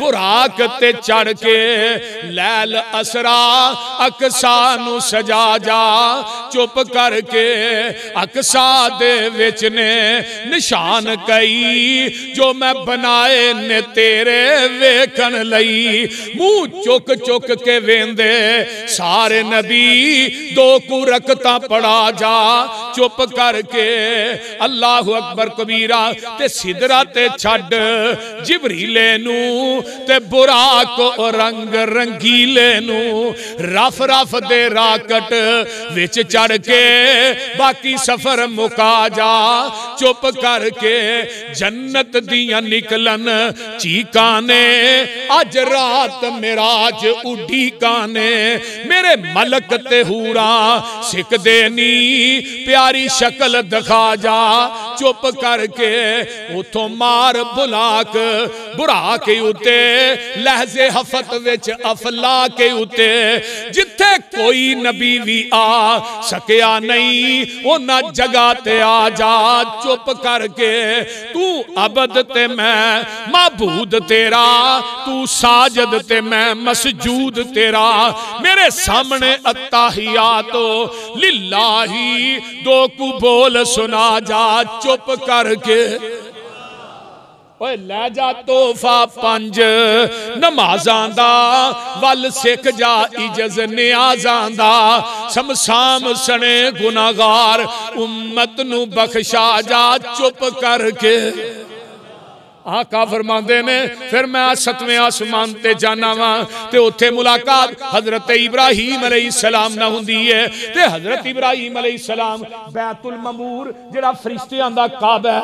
बुराक ते चढ़ के लैल असरा अक्सा नू सजा जा चुप करके। अक्सा दे विच ने निशान कई जो मैं बनाए ने तेरे वेखन लई। मूंह चुक चुक के वेंदे सारे नबी दो को रखता पड़ा जा चुप करके। अल्लाहु अकबर कबीरा। ते सिदरा ते छड़ जिबरीले नू ते बुराक रंग रंगीले नू रफ रफ दे राकट विच चढ़ के बाकी सफर मुका जा चुप करके। जन्नत दियां निकलन चीकां ने अज रात मिराज उड़ी काने। मेरे मलक ते हूरा सिक देनी प्यारी शक्ल दिखा जा चुप करके उतो मार बुलाक बुरा के उते लहजे हफत विच अफला के उते जिथे कोई नबी भी आ सकिया नहीं उन्हां जगह ते आ जा चुप करके तू अबद ते मैं माबूद तेरा तू साजद ते मैं मसजूद तेरा मेरे सामने अत्ताहियातो लिल्लाही दो को बोल सुना जा चुप करके ओए ले जा तोहफा पंज नमाजां दा वल सिख जा इजज नियाजां दा समसाम सने गुनागार उम्मत नू बख्शा जा चुप करके आका फरमाते ने फिर मैं सतवें आसमान ते जाना वा ते उत्थे मुलाकात हजरत इब्राहिम अलैहिस्सलाम ना हुंदी है ते हजरत इब्राहिम अलैहिस्सलाम बैतुल ममूर जिहड़ा फरिश्तियां दा काबा है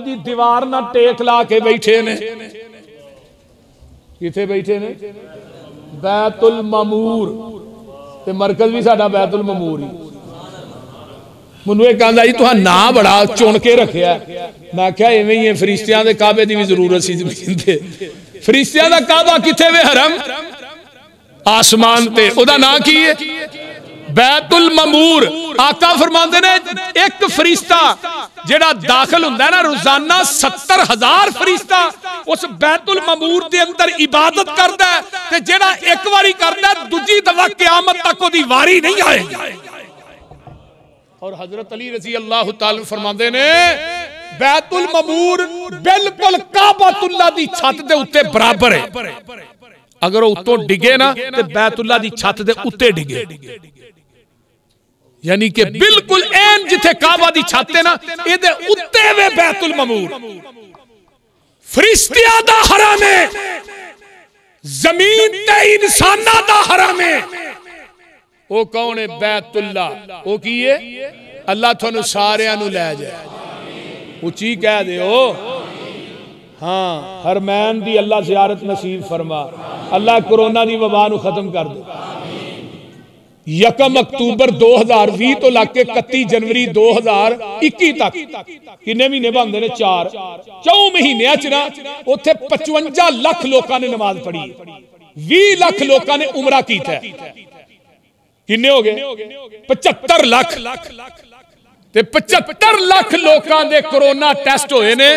ओदी दीवार ना टेक ला के बैठे ने किथे बैठे ने बैतुल ममूर ते मरकज भी साडा बैतुल ममूर ही मुझे एक कहता जी तुहां ना बड़ा चुन के रखिया मैं क्या इवें ही फरिश्तियां दे काबे दी भी जरूरत सी फरिश्तियां दा काबा किथे वे हरम आसमान ते ओदा ना की है बैतुल ममूर आका फरमांदे ने एक फरिश्ता जेड़ा दाखिल हुंदा है ना रोजाना 70,000 फरिश्ता उस बैतुल ममूर दे अंदर इबादत करदा है ते जेड़ा एक बारी करदा है दूजी दफा क़यामत तक ओदी वारी नहीं आएगी और हजरत अली रजी अल्लाह ताला फरमांदे ने बैतुल ममूर बिल्कुल काबतुल्लाह दी छत दे उत्ते बराबर है अगर वो उत्तों डिगे ना तो बैतुल्लाह दी छत दे उत्ते डिगे यानी कि बिल्कुल एन जिथे काबा दी छत है ना इहदे उत्ते वे बैतुल ममूर फरिश्तियां दा हरम है जमीन ते इंसानां दा हरम है ओ कौन है बैतुल्लाह ओ की है अल्लाह थानू सारियां नू लै जाए उची कह दे हां हरमैन दी अल्लाह जियारत नसीब फरमा अल्लाह कोरोना दी वबा नू खत्म कर दे 1 अक्तूबर 2020 तो लाके 31 जनवरी 2021 तक किन्ने महीने बनते हैं 4 महीनों ना उत्थे 55 लाख लोगों ने नमाज पढ़ी 20 लाख लोगों ने उमरा की था किन्ने हो गए 75 लाख 75 लाख लोगों के कोरोना टेस्ट होए ने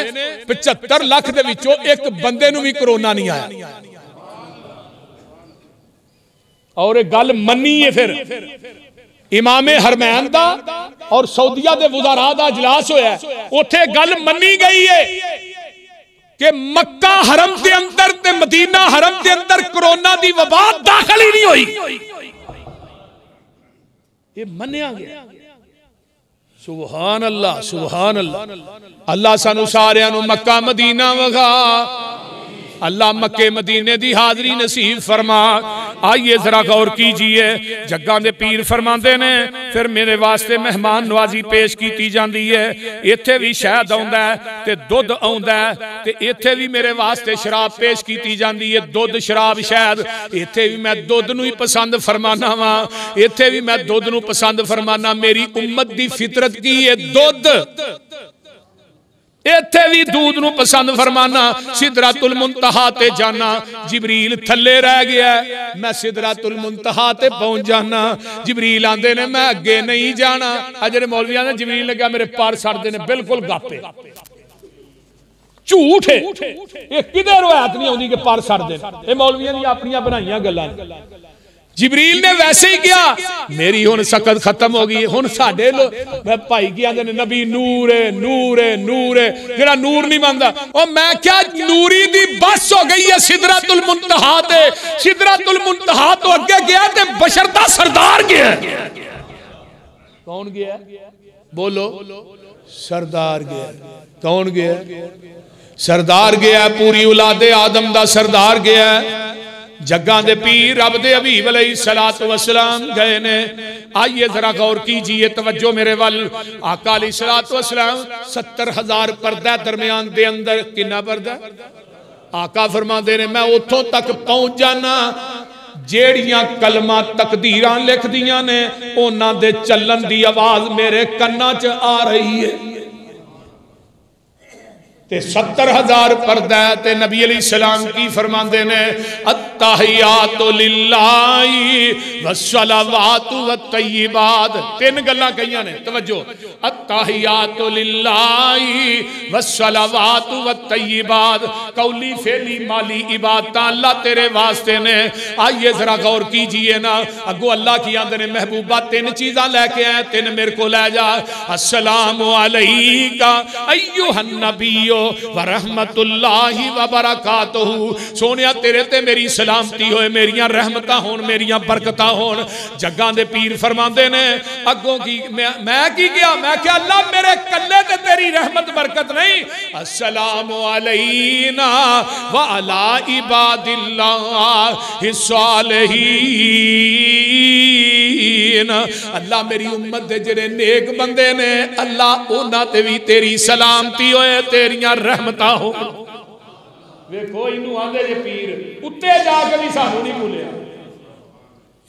75 लाख के विचों एक बंदे नूं भी कोरोना नहीं आया और एक गल मन्नी है फिर इमामे हरमैन दा और सऊदीया दे वज़ारा दा इजलास होया उत्थे गल मन्नी गई है कि मक्का हरम के अंदर ते मदीना हरम के अंदर कोरोना की वबा दाखिल ही नहीं हुई ये मन्या गया सुबहानल्लाह सुबहानल्लाह अल्लाह सानू सारियां नू मक्का मदीना वगा अल्लाह मक्के मदीने दी हाजरी नसीब फरमा। आइए जरा गौर कीजिए जग्गां दे पीर फरमांदे ने फिर मेरे वास्ते मेहमान नवाजी पेश की जाती है इत्थे भी शहद आउंदा है ते दुध आउंदा है ते इत्थे भी मेरे वास्ते शराब पेश की जाती है दुध शराब शहद इत्थे भी मैं दुध नूं ही पसंद फरमाना वा इत्थे भी मैं दुध नूं पसंद फरमाना मेरी उम्मत दी फितरत की है दुध इत्थे भी दूध नूं पसंद फरमाना सिदरातुल मुंतहा ते जाना जिबरील थले रह गया मैं सिदरातुल मुंतहा ते पहुंच जाना जिबरील आंदे ने मैं अगे नहीं जाना अजरे मौलवियां ने जिबरील ने कहा मेरे पार सड़दे ने बिल्कुल गापे झूठ है ये किधे रवायत नहीं आउंदी कि पार सड़दे ने ये मौलवियां दी अपणीआं बनाईआं गल्लां जिबरील ने वैसे ही किया मेरी हुन सकत खत्म हो गई हुन साडे लो मैं भाई की आंदे ने नबी नूर है नूर है नूर है जेड़ा नूर नहीं मानदा ओ मैं क्या नूरी दी बस हो गई है सिदरातुल मुंतहा तो अगे गया ते बशर दा सरदार गया कौन गया बोलो सरदार गया कौन गया सरदार गया पूरी औलादे आदम दा सरदार गया जग्गां दे पीर रब दे हबीब अलैहिस्सलातु वस्सलाम गए ने। आइए जरा गौर कीजिए तवज्जो मेरे वल आका अलैहिस्सलातु वस्सलाम 70,000 पर्दा दरमियान दे अंदर किन्ना पर्दा आका फरमांदे ने मैं उथों तक पहुंच जाना जेड़ियां कलमा तकदीरां लिखदियां ने उन्हां दे चलन दी आवाज मेरे कन्ना च आ रही है ते 70,000 पर्दा है। ते नबी अली सलाम की फरमाते ने अत्ताहियातु लिल्लाहि वस्सलावातु वत्तय्यिबात, तीन गल्लां कहियां ने तवज्जो, अत्ताहियातु लिल्लाहि वस्सलावातु वत्तय्यिबात, कौली फेली माली इबादतां अल्लाह तेरे वास्ते ने। आइए जरा गौर कीजिए ना, अगो अल्लाह की आंदे ने महबूबा तीन चीज़ां लैके आए, तीन मेरे को लै जा। अस्सलामु अलैका अय्युहन नबीयो वरहमतुल्लाहि वबरकातुहु, सोनिया तेरे ते मेरी सलामती होए, मेरियां रहमतां होन, मेरियां बरकतां होन। जग्गां दे पीर फरमांदे ने अगों की मैं की गया, मैं क्या अल्लाह मेरे कल्ले ते तेरी रहमत बरकत नहीं। अस्सलामु अलैना व अला इबादिल्लाहि सालिहीन, अल्लाह मेरी उम्मत दे जेड़े नेक बंदे ने अल्लाह उन्हां ते वी तेरी सलामती होए, तेरियां रहमतां हो। देखो इनू आंदे जे पीर, उत्ते जाके भी सानू नहीं भुलिया।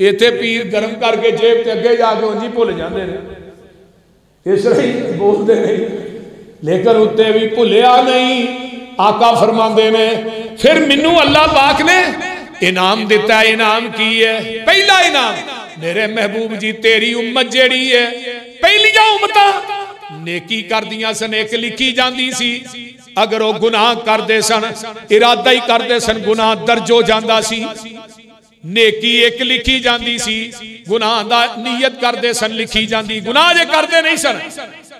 इत्थे पीर गर्म करके जेब ते अगे जाके उंज ही भुल जांदे ने, इस तरह ही बोलदे ने, लेकिन उत्ते भी भुलिया नहीं। आका फरमांदे ने फिर मैनू अल्लाह पाक ने इनाम दिता है। इनाम की है? पहला इनाम मेरे महबूब जी तेरी उम्मत जेड़ी है, पहलियां उम्मतां नेकी कर दियां सन, एक लिखी जाती सी, अगर वह गुनाह करते सन इरादा ही करते सन गुनाह दर्ज हो जाता सी। नेकी एक लिखी जाती सी, गुनाह दा नीयत करते सन लिखी जाती, गुनाह जे करते नहीं सन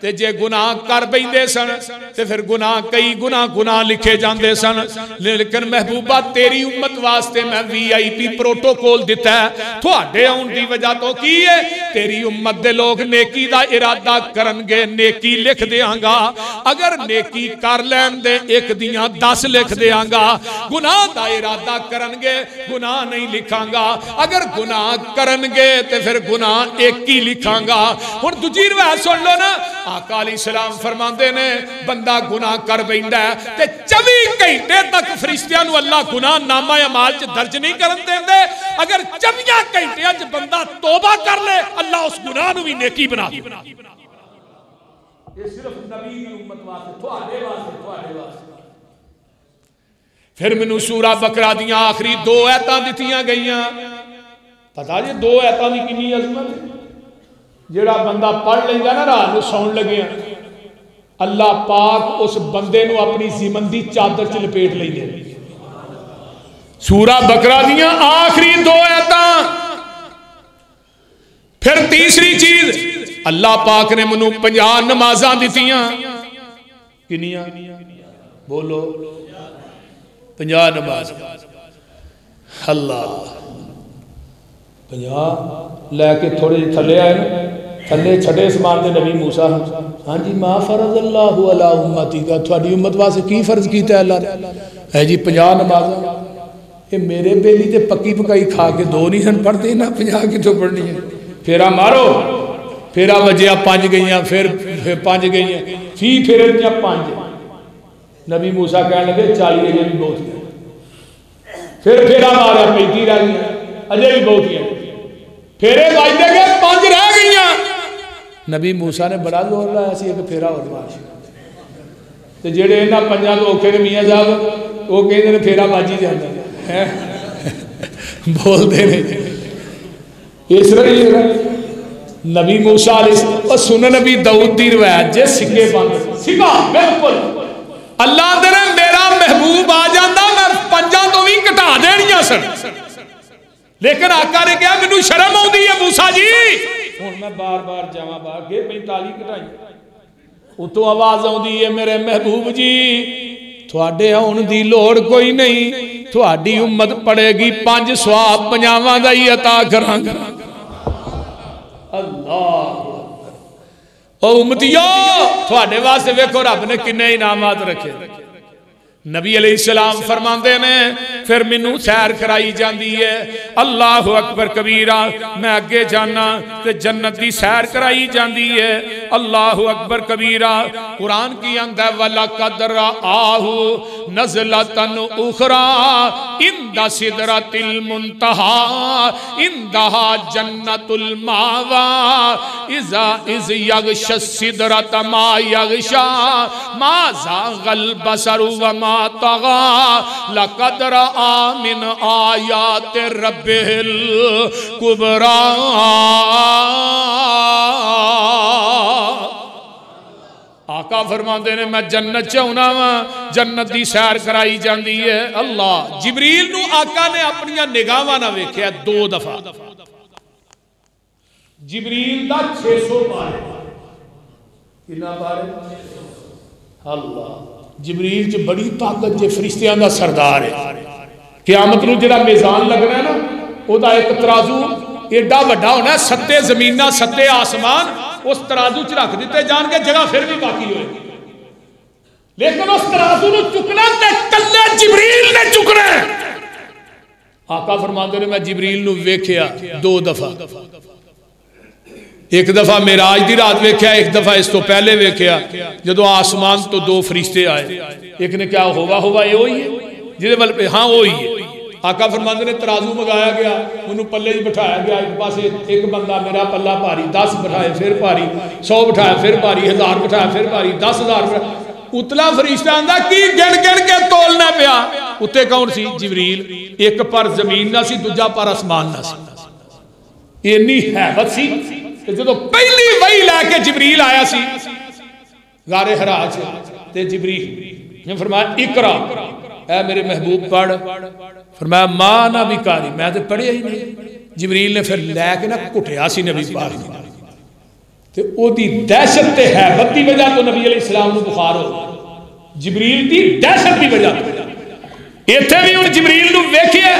ते जे गुनाह कर पैंदे सन ते फिर गुनाह कई गुनाह गुनाह लिखे जाते सन। लेकिन महबूबा तेरी उम्मत वास्ते मैं VIP प्रोटोकॉल दिता है, थोड़े आउण दी वजह तो की है तेरी उम्मत दे लोग नेकी दा इरादा करनगे, नेकी लिख देंगा, अगर नेकी कर लैन दे एक दियां 10 लिख देंगा, गुनाह दा इरादा करनगे गुनाह नहीं लिखांगा, अगर गुनाह करनगे ते फिर गुनाह एक ही लिखांगा। हुण दूजी रिवायत सुन लो ना, आका अलैहिस्सलाम फरमाते ने बंदा गुनाह कर बैठा है ते 24 घंटे तक फरिश्तियां नू अल्लाह गुनाह नामा अमाल च दर्ज नहीं करन देंदे, अगर 24 घंटियां च बंदा तौबा कर ले अल्लाह उस गुनाह नू भी नेकी बना दे। ये सिर्फ नबी दी उम्मत वास्ते, तुहाडे वास्ते, तुहाडे वास्ते। फिर मैनू सूरा बकरा दीयां आखिरी 2 आयतां दित्तियां गईयां, पता जी 2 आयतां दी कितनी अज़मत। जेड़ा बंदा पढ़ लेंदा ना रात को सौण लगे, अल्लाह पाक उस बंदे नू अपनी जिमन दी चादर च लपेट लेंदे। सूरा बकरा दियां आखिरी 2 आयतां। फिर तीसरी चीज अल्लाह पाक ने मैनू 50 नमाजां दित्तियां, किनियां बोलो? 50 नमाज। अल्लाह 50 लैके थोड़े जे थले आए ना, थले छठे समान दे नबी मूसा, हाँ जी माँ फर्ज अल्लाह अला उम्मती का, थोड़ी उम्मत वास्ते की फर्ज कीता है अल्लाह है जी 50 नमाज़ां। ये मेरे बेली तो पक्की पकाई खा के 2 नहीं सन पढ़ते, ना 50 कितों पढ़नी है। फेरा मारो, फेरा बजिया 5 गई, फिर 5 गई, फी फेरे दियां 5। नबी मूसा कहने लगे 40 अजे भी बहुत है। फिर फेरा मारा 35 रह गई, अजे भी बहुत है। फेरे बजते गए 5 रह गई। नबी मूसा ने बड़ा जोर लाया सी, एक फेरा और मार। जेड़े इन्हां 50 लोग मियाँ साहब वो कहते हैं फेरा बाजी जाता है, बोलते नहीं इस तरह। नबी मूसा और सुन नबी दाऊद की रिवायत जे सिक्के पाने सिक्का बिल्कुल अल्लाह दे ने मेरा महबूब आ जाता, मैं 50 तो भी घटा देनियां सन, लेकिन आका ने कहा मैनू शर्म आती है मूसा जी, हुण मैं बार बार जावा बार के 45 घटाई। उतो आवाज आउंदी है मेरे महबूब जी थोड़े आउण दी लोड़ कोई नहीं, थोड़ी उम्मत पड़ेगी 5 सवाब 50 दा ही अता करांगा। अल्लाह ओ उम्मतियो थोड़े वास्ते वेखो रब ने किन्ने इनामात रखे। नबी अलैहिस्सलाम फरमाते ने फिर मैनू सैर कराई जाती है। अल्लाह अकबर कबीरा, मैं अगे जाना ते जन्नत की सैर कराई जाती है। अल्लाह अकबर कबीरा। कुरान की आंदा वाला कदर आहू नज़लतन उखरा इंदा सिदरतिल मुंतहा इंदहा जन्नतुल मावा इजा इज यगश सिदरत मा यगशा मा ज़ागल बसर व मा तगा लकदर आमिन आयात रब्बिल कुबरा। आका फरमाते ने मैं जन्नत चाहना वा, जन्नत की सैर कराई जाती है। अल्लाह जिबरील नू आका ने अपनी निगाह ना वेख्या दो दफा। जिबरील का 600 पारे, कितना पारे? अल्लाह जिबरील च बड़ी ताकत जे फरिश्तियां दा सरदार है। क़यामत नू जिहड़ा मेज़ान लगना है ना, ओहदा एक तराजू एडा वड्डा होना, सत्ते ज़मीनां सत्ते आसमान उस तराजू च रख दिते जाणगे, जगह फिर भी बाकी होएगी, लेकिन उस तराजू नू चुकना ते कल्ले जिबरील ने चुकना। आका फरमांदे ने मैं जिबरील नू वेख्या दो दफा, एक दफा मिराज की रात वेख्या, एक दफा इस तो पहले वेख्या जदों आसमान तो दो फरिश्ते आए। एक ने क्या होवा होवा ये ही है जिहदे वाल, हाँ वो ही है। आका फरमांदे ने तराजू मंगाया गया, उन्होंने पल्ले च बिठाया गया, एक पासे एक बंदा मेरा पल्ला भारी 10 बिठाए फिर भारी, 100 बिठाया फिर भारी, 1000 बिठाया फिर भारी, 10,000। उतला फरिश्ता आंदा की गिण गिण के तोलना पिया। उत्ते कौन सी? जिबरील। एक पर जमीन ना सी, दूजा पर आसमान ना सी। इन्नी हैबत सी जो पहली वही लैके जिबरील आया सी गारे हरा च, जिबरील ने फरमाया इकरा, ऐ मेरे महबूब पढ़। फरमाया मां ना भी कारी, मैं तो पढ़िया ही नहीं। जिबरील ने फिर लैके ना घुटिया सी नबी पाक नूं, ते ओदी दहशत ते हैबत दी वजह तो नबी अलैहि सलाम नूं बुखार हो, जिबरील दी दहशत दी वजह। इत्थे भी हुण जिबरील नूं वेखिया,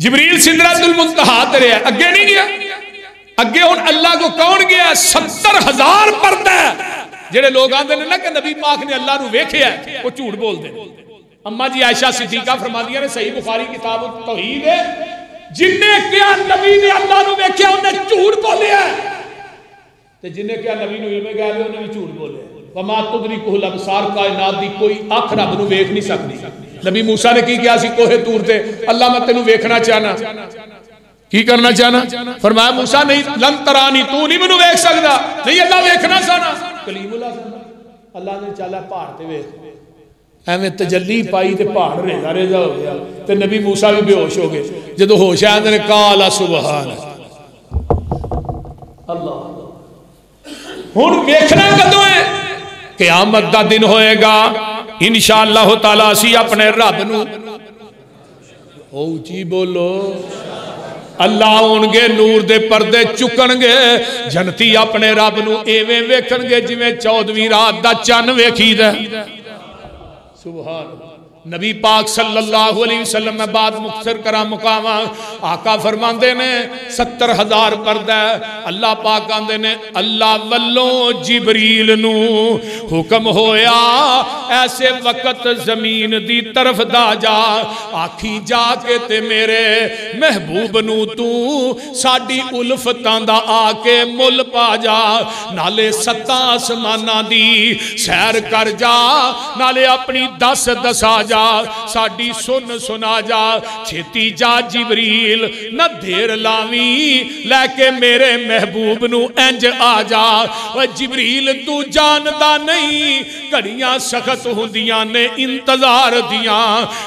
जिबरील सिदरतुल मुंतहा ते रहा, अगे नहीं गया। अगे हुण अल्लाह को कौन गया? 70,000 परदा जेडे लोग आंदे ने ना कि नबी पाक ने अल्लाह नू वेखिया, वो झूठ बोलदे। अम्मा जी आयशा सिद्दीका फरमादियां ने, सही बुखारी किताब तौहीद है, जिन्ने क्या नबी ने अल्लाह नू वेखिया उन्ने झूठ बोलिया, ते जिन्ने क्या नबी नू इल्म गैब है उन्ने भी झूठ बोलिया। वमा तुदरिकुल अबसार, कायनात दी कोई अख रब नू वेख नहीं सकदी। नबी मूसा ने की किया सी कोहे तूर ते, अल्लाह मैं तैनू वेखना चाहना, की करना चाहना? फरमाया मूसा नहीं लं तरानी, तू नहीं मैनू वेख सकदा, नहीं अल्लाह वेखना साना कलीमुल्लाह साना। अल्लाह ने चाला पहाड़ ते वेख, एवें तजल्ली पाई ते पहाड़ रेजा रेजा हो गया, ते नबी मूसा भी बेहोश हो गए। जदों होश आंदे ने काला सुभान अल्लाह। हुण वेखना कदों है? क़यामत दा दिन होएगा इंशाअल्लाह तआला, असी अपने रब नू ऊची बोलो। अल्लाह आउणगे, नूर दे पर्दे चुकणगे, जनती अपने रब नू एवें वेखणगे जिवें 14वीं रात दा चन्न वेखीदा। सुभान नबी पाक सल्लल्लाहु अलैहि वसल्लम। मैं बात मुख्तर करा मुकावा। आका फरमांदे ने 70,000 पर्दा। अल्लाह पाक आंदे ने अल्लाह वल्लों जिबरील नू हुक्म होया ऐसे वक्त जमीन दी तरफ दा जा, आखी जाके ते मेरे महबूब नू तू साडी उल्फतां दा आके मुल पा जा, नाले 7 आसमानां दी सैर कर जा, नाले अपनी 10 जा साडी सुन सुना जा, छेती जा जिबरील ना देर लावी लैके मेरे महबूब नू इंज आ जा। ओ जिबरील तू जानदा नहीं घड़ियां सख्त हुंदियां ने इंतजार दियां,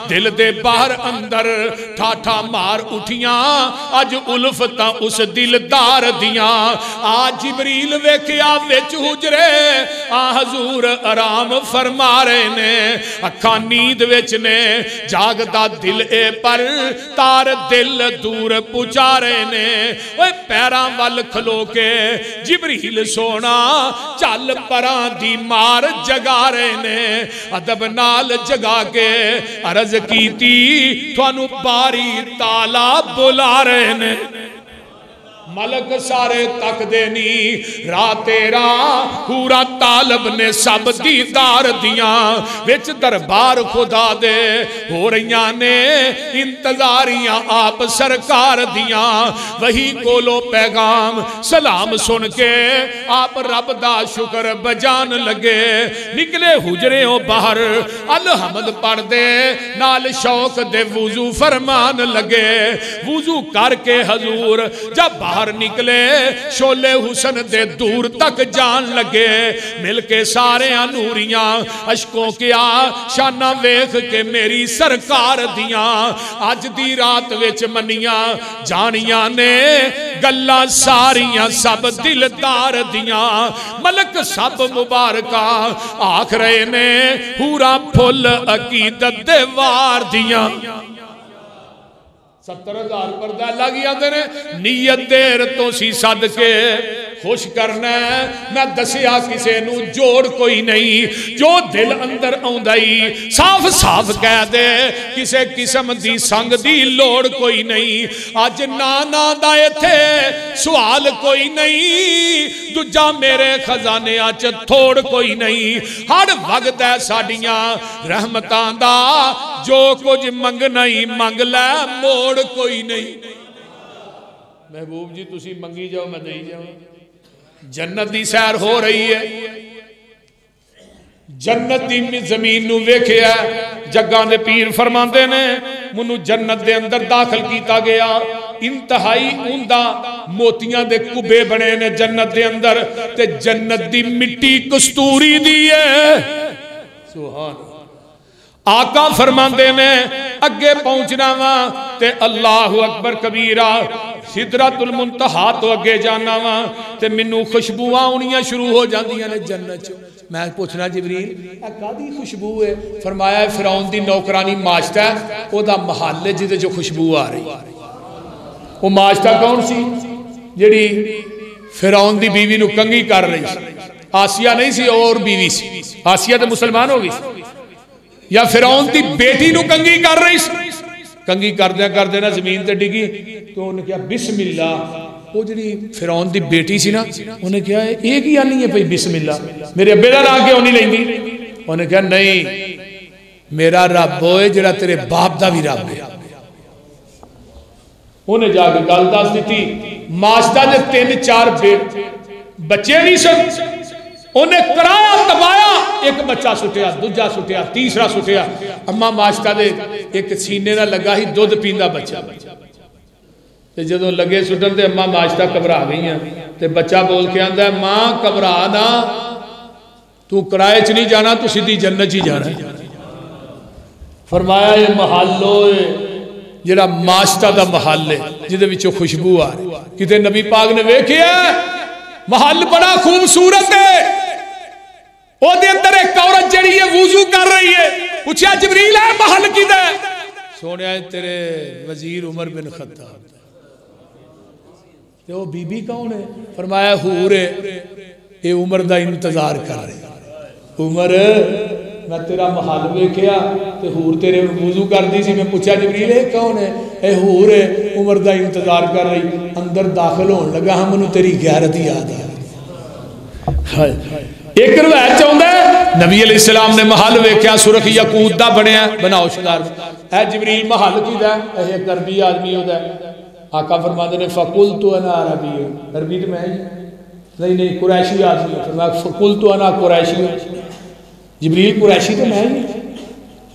दिल दे बाहर अंदर ठाठा मार उठियां अज उल्फतां उस दिलदार दियां। आ जिबरील वेखिया विच हुजरे, आ हजूर आराम फरमा रहे ने, अखां नींद विच ने, जागदा दिल ए पर तार दिल दूर पुचा रहे ने। ओए पैरां वल खलो के जिबरील सोना चल परां दी मार जगा रहे ने, अदब नाल जगा के अर्ज कीती थानू बारी ताला बुला रहे ने। मलक सारे तक देनी रातेरा पूरा तालब ने सब दीदार दिया विच दरबार खुदा दे हो रही ने इंतजारियां आप सरकार दिया वही कोलो पैगाम सलाम सुन के आप रब दा शुक्र बजान लगे निकले हुजरेओं बाहर अलहमद पढ़ दे नाल शौक दे वुजू फरमान लगे वुजू करके हजूर जब बाहर निकले शोले हुसन दे दूर तक जान लगे मिलके सारे नूरियां अशकों क्या शाना वेख के मेरी सरकार दिया आज दी रात विच मनियां जानियां ने गल्ला सारियां सब दिलदार दिया मलक सब मुबारका आख रहे ने पूरा फुल अकीदत दे वार दिया 70,000 परदा लग जाते ने नीयत देर तो सी सद के खुश करना है मैं दसिया किसी नू जोड़ कोई नहीं जो दिल अंदर आउंदा ही साफ साफ कह दे किसी किस्म दी संग दी लोड़ कोई नहीं अज ना ना दा इत्थे सवाल कोई नहीं दूजा मेरे खजाने च थोड़ कोई नहीं हर वक्त है साडियां रहमतां दा जो कुछ मंगना ही मंग लै मोड़ कोई नहीं। महबूब जी तुसी मंगी जाओ मैं देई जाऊं। जन्नत दी सैर हो रही है जन्नत दी जमीन नूं वेखिया जग्गां दे पीर फरमांदे ने मैनूं जन्नत दे अंदर दाखिल कीता गया इंतहाई ऊंदा मोतियां दे कुबे बने ने जन्नत दे अंदर ते जन्नत दी मिट्टी कस्तूरी दी है। सुभान आका फरमांदे ने अगे पहुंचना वा ते अल्लाहु अकबर कबीरा सिदरत उल मुंतहा तो अगे जाना वा ते मैनू खुशबुआ आनिया शुरू हो जांदियां ने जन्नत च। मैं पूछना जिबरील ए कादी खुशबू है? फरमाया फिरौन दी नौकरानी माश्ता है ओदा महल जिदे जो खुशबू आ रही। वो माश्ता कौन सी जिहड़ी फिरौन दी बीवी नू कंगी कर रही सी? आसिया नहीं सी और बीवी सी। आसिया तो मुसलमान हो गई या फिरौन की बेटी नू कंगी कर रही सी। कंगी करदे ना जमीन ते डिगी तो उन्हें कहा बिस्मिल्ला। वो जी फिरौन की बेटी सी ना उन्हें कहा ये की आनी है भाई बिस्मिल्ला मेरे अब्बे दा नाम क्यों नहीं लेंदी? उन्हें कहा नहीं मेरा रब ओए जिहड़ा तेरे बाप दा भी रब है। उन्हें जाके गल दस दी मास्ता दे 3-4 बच्चे नहीं सन उन्हें कराया दबाया एक बच्चा सुटिया दूजा सुटिया तीसरा सुटिया अम्मा माश्ता दे एक सीने ना लगा ही दूध पींदा बच्चा ते जदों लगे सुटन ते अम्मा माश्ता घबरा गई ते बच्चा बोल के आंदा मां घबरा ना तू किराए च नहीं जाना तू सीधी जन्नत ही जाना। फरमाया ये महलो जेड़ा माश्ता दा महल है जिहदे विचों खुशबू आ रही किते नबी पाक ने वेखिया महल बड़ा खूबसूरत है ओदे अंदर एक औरत जड़ी है वुजू कर रही है। पूछा जिब्रील है महल किदा? सोनिया तेरे वजीर उमर बिन खत्ताब। तो बीबी कौन है? फरमाया हूर है ये उमर दा इंतजार कर रही। उमर मैं तेरा महल वेखिया ते हूर तेरे वुजू कर दी सी। मैं पूछा जिब्रील है कौन है? ए हूर है उमर दा इंतजार कर रही। अंदर दाखिल होने लगा हाँ मैनू तेरी गैरत याद आ गई। एक रवायत चाहता है नबी अलैहि सलाम ने महल वेख्या सुरख यकूत दा बनिया बनाओ शिकार ए जिब्रील महल कीदा है ए अरबी आदमी होदा है। आका फरमाते ने फकुलतु अना अरबी अरबी तो मैं ही नहीं कुरैशी आदमी फरमाया फकुलतु अना कुरैशी जिब्रील कुरैशी तो मैं ही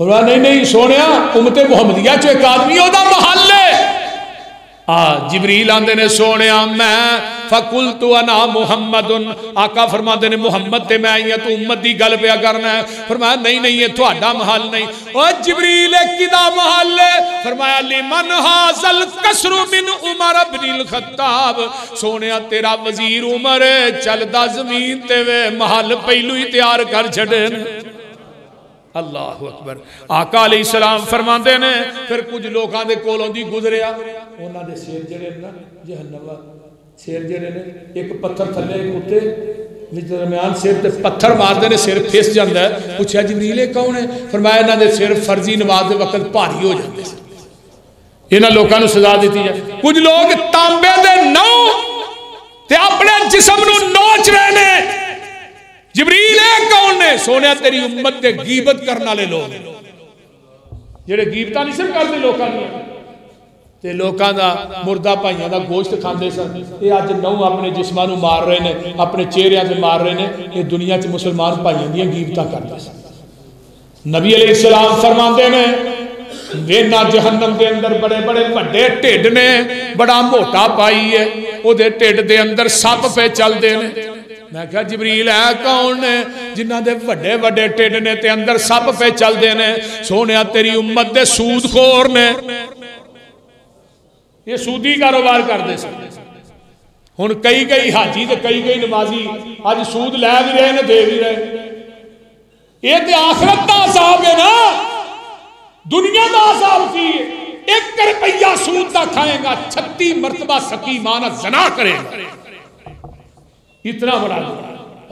फरमाया नहीं सोनिया उम्मते मुहम्मदिया च एक आदमी होदा महल है। जिब्रील आंदे ने सोनिया मैं फकुल तू अना मुहम्मद उन आका फरमाते ने मुहम्मद ते मैं आई हूं तू उम्मत दी गल पे करना है। फरमाया नहीं ये तुहाडा महल नहीं। ओ जिब्रील किदा महल? फरमाया लिमन हाजल कसरु मिन उमर इब्न खत्ताब। सोनिया तेरा वजीर उमर चलदा जमीन ते वे महल पहलू ही तैयार कर छड़न। अल्लाहु अकबर। आका अलैहि सलाम फरमाते ने फिर कुछ लोगों के कोलों दी गुजरिया उन्होंने सिर जड़े ना जहन्नम सिर जड़े ने एक पत्थर थले उत्ते दरम्यान सिर ते पत्थर मारते ने सिर फिस जाता है। पूछा जिब्रील कौन है? फरमाया इन्हों के सिर फर्जी नमाज के वक्त भारी हो जाते इन्होंने लोगों को सजा दी जाए। कुछ लोग तांबे के 9 ते अपने जिस्म नूं नोच रहे ने। जिबरील कौन ने? सोने तेरी उम्मत दे गीबत करने वाले लोग, जेड़े गीबता नहीं सन करदे लोकां दी ते लोकां दा मुर्दा भाइयां दा गोश्त खांदे सन। ये अज नौ अपने जिस्मां नूं मार रहे ने, अपने चेहरियां ते मार रहे ने। ये दुनिया च मुसलमान भाइयां दी गीबता करदे सन। नबी अलैहिस्सलाम फरमांदे ने वेना जहन्नम के अंदर बड़े बड़े वड्डे ढिड ने, बड़ा मोटा पाई है, ओदे ढिड दे अंदर सप पे चलदे ने। मैं क्या जिबरील है कौन ने जिन्हां दे वड्डे वड्डे ढिड ने ते अंदर सप पे चलदे ने? सोहणिया तेरी उम्मत दे सूदखोर ने, ये सूदी कारोबार करदे सन। हुण कई कई हाजी ते कई कई नमाजी अज सूद लै भी रहे ने, दे भी रहे। ये ते आखरत दा हिसाब है ना, दुनिया का हिसाब की है? एक रुपया सूद का खाएगा 36 मरतबा सकी माना जना करेगा, इतना बड़ा।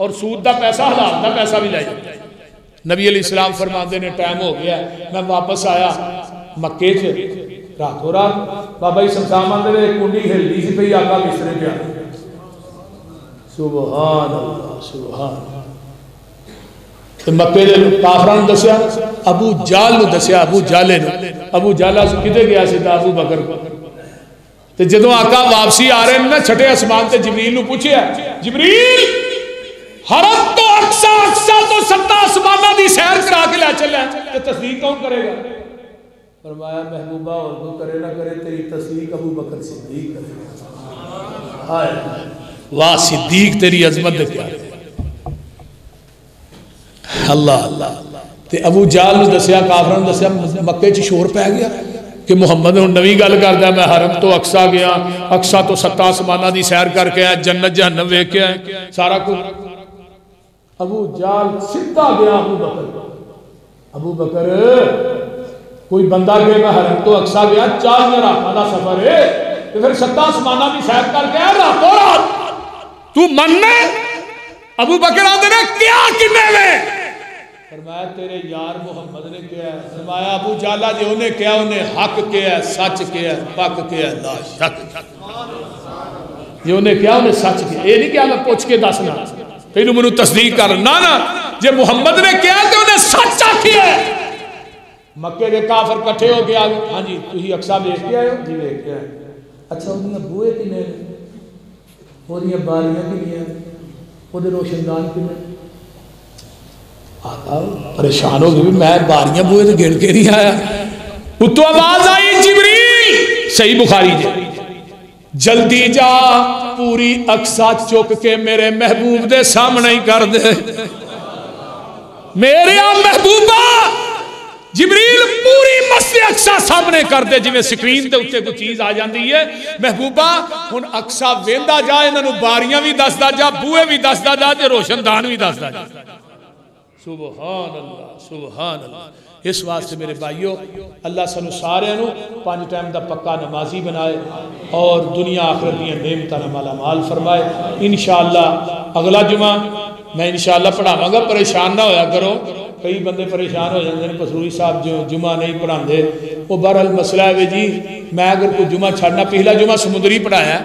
और सूद का पैसा हलाल का पैसा भी ले जाए। नबी अलैहिस्सलाम फरमाते ने टाइम हो गया, मैं वापस आया मक्के च रातों रात। बाबा जी शमशाम आंदे कुंडी हिलदी सी पई, आका बिस्तरे पे आ। सुभान अल्लाह सुभान। मक्के के काफरां नूं दस्या, अबू जाल नूं दस्या, अबू जाले नूं। अबू जाला किते गया सी? अबू बकर। ते जदों आका वापसी आ रहे ना छठे आसमान से, जिबरील नूं पूछया, जिबरील हरम तो अक्सा, अक्सा तो 7 आसमानां दी सैर करा के लै चलिया, ते तस्दीक कौन करेगा? फरमाया महबूबा और तू करे ना करे, तेरी तस्दीक अबू बकर सिद्दीक करेगा। हाय वाह सिद्दीक, तेरी अजमत दे प्यार। अल्लाह अल्लाह। ते अबू जाल ने दस्या, काफरां ने दस्या, मक्के च शोर पै गया कि मुहम्मद हुण नवीं गल करदा, मैं हरम तो अक्सा गया, अक्सा तो 7 आसमानां दी सैर करके आया, जन्नत जहन्नम वेख्या सारा कुछ। अबू जाल सीधा गया अबू बकर, अबू बकर कोई बंदा के मैं हरम तो अक्सा गया, 4 रातां दा सफर है, ते फिर 7 आसमानां दी सैर करके आया रातों रात, तू मन्ने? अबू बकर आंदे ने क्या किन्ने वे? फरमाया तेरे यार मुहम्मद ने क्या है? फरमाया अबू जाला जी उन्हें क्या, उन्हें हक क्या, सच क्या, पक क्या, ला शक जी उन्हें क्या, उन्हें सच क्या। ये नहीं क्या मैं पूछ के दसना, फिर मैं तस्दीक कर ना ना जे मुहम्मद ने क्या तो उन्हें सच आखिया। मक्के के काफर कट्ठे हो गया, हाँ जी तुम अक्सा वेख के आए जी? वेख के आए। अच्छा उनके बूहे किन्ने, ओदियां बारियां किन्नियां, ओदे रोशनदान किन्ने? आका परेशान हो गई, मैं बारियां बूहे तो गिण के नहीं आया। उत्तों आवाज आई जिबरील, सही बुखारी जी, जल्दी जा पूरी अक्सा चुक के मेरे महबूब दे सामने ही कर दे। मेरे महबूबा जिबरील पूरी मस्जिद अक्सा सामने कर दे, जिवें स्क्रीन दे उत्ते कोई चीज आ जाती है। महबूबा हुण अक्सा वेंदा जा, इन्हां बारियां भी दसदा जा, बूहे भी दसदा जा, ते रोशनदान भी दसदा जा। सुभानअल्लाह सुभानअल्लाह। इस वास्ते मेरे भाइयों, अल्लाह सानू सारियां नू 5 टाइम दा पक्का नमाजी बनाए और दुनिया आखिरत दीयां नेमतां नाल मालामाल फरमाए। इंशाअल्लाह अगला जुमा मैं इंशाअल्लाह पढ़ावांगा, परेशान ना होया करो। कई बंदे परेशान हो जाते हैं, पसूरी साहब जो जुमा नहीं पढ़ाते वो। बहरहाल मसला है जी, मैं अगर कोई जुमा छड़ना, पिछला जुमा समुद्री पढ़ाया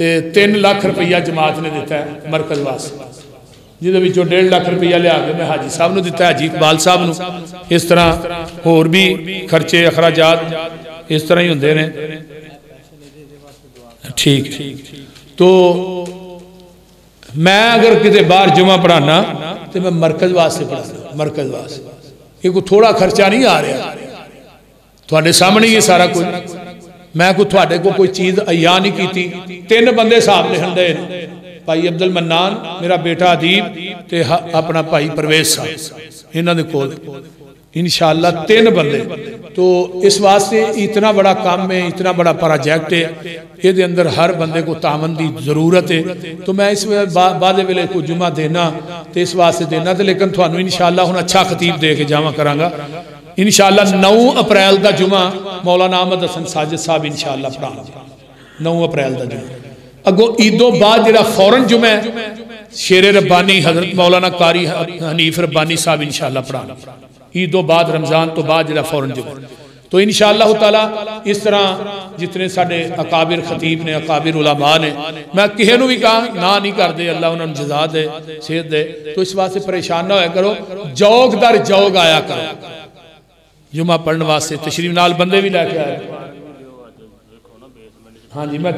तो 3 लाख रुपया जमात ने दिता है मरकज वास्ते, जिदे 1.5 लाख रुपया लिया के मैं हाजी साहब ने दिता, हाजी इकबाल साहब नू। इस तरह होर भी खर्चे अखराजात इस तरह ही होंदे ने। ठीक तो मैं अगर किते बाहर जुमा पढ़ाना तो मैं मरकज वास्ते पढ़ाना, मरकज वास्ते। ये कोई थोड़ा खर्चा नहीं आ रहा, थोड़े सामने ही सारा कुछ। मैं कोई चीज़ अया नहीं की। 3 बंदे हिसाब लिखण दे, भाई अब्दुल मन्नान, मेरा बेटा अदीब ते अपना भाई परवेश साहब, इन्होंने कोल इंशाअल्लाह 3 बंदे। तो इस वास्ते इतना बड़ा काम है, इतना बड़ा प्रोजेक्ट है, ये अंदर हर बंदे को तावन की जरूरत है। तो मैं इस बाद वेले को जुमा देना तो इस वास्ते देना, तो लेकिन थानू इंशाअल्लाह हुण अच्छा खतीब दे के जावा करांगा। इंशाअल्लाह 9 अप्रैल का जुमा मौलाना अहमद हसन साजिद साहब इंशाअल्लाह पढ़ाएंगे, 9 अप्रैल का जुमा। अगो ईदों बाद जरा फौरन जुमे शेरे रब्बानी हजरत मौलाना कारी हनीफ रब्बानी साहब इंशाअल्लाह पढ़ाना, ईदों बाद रमजान तो बाद जरा फौरन जुमे। तो इंशाअल्लाह ताला इस तरह जितने साढ़े अकाबिर खतीब ने अकाबिर उलमा ने मैं किसी भी कहा ना नहीं करते अल्लाह उन्होंने जज़ा दे सेहत दे तो इस वास्ते परेशान ना होया करो जौग दर जौग आया करो जुमा पढ़ने वास्ते तशरीफ नाल बंदे भी लैके आए। हाँ जी मैं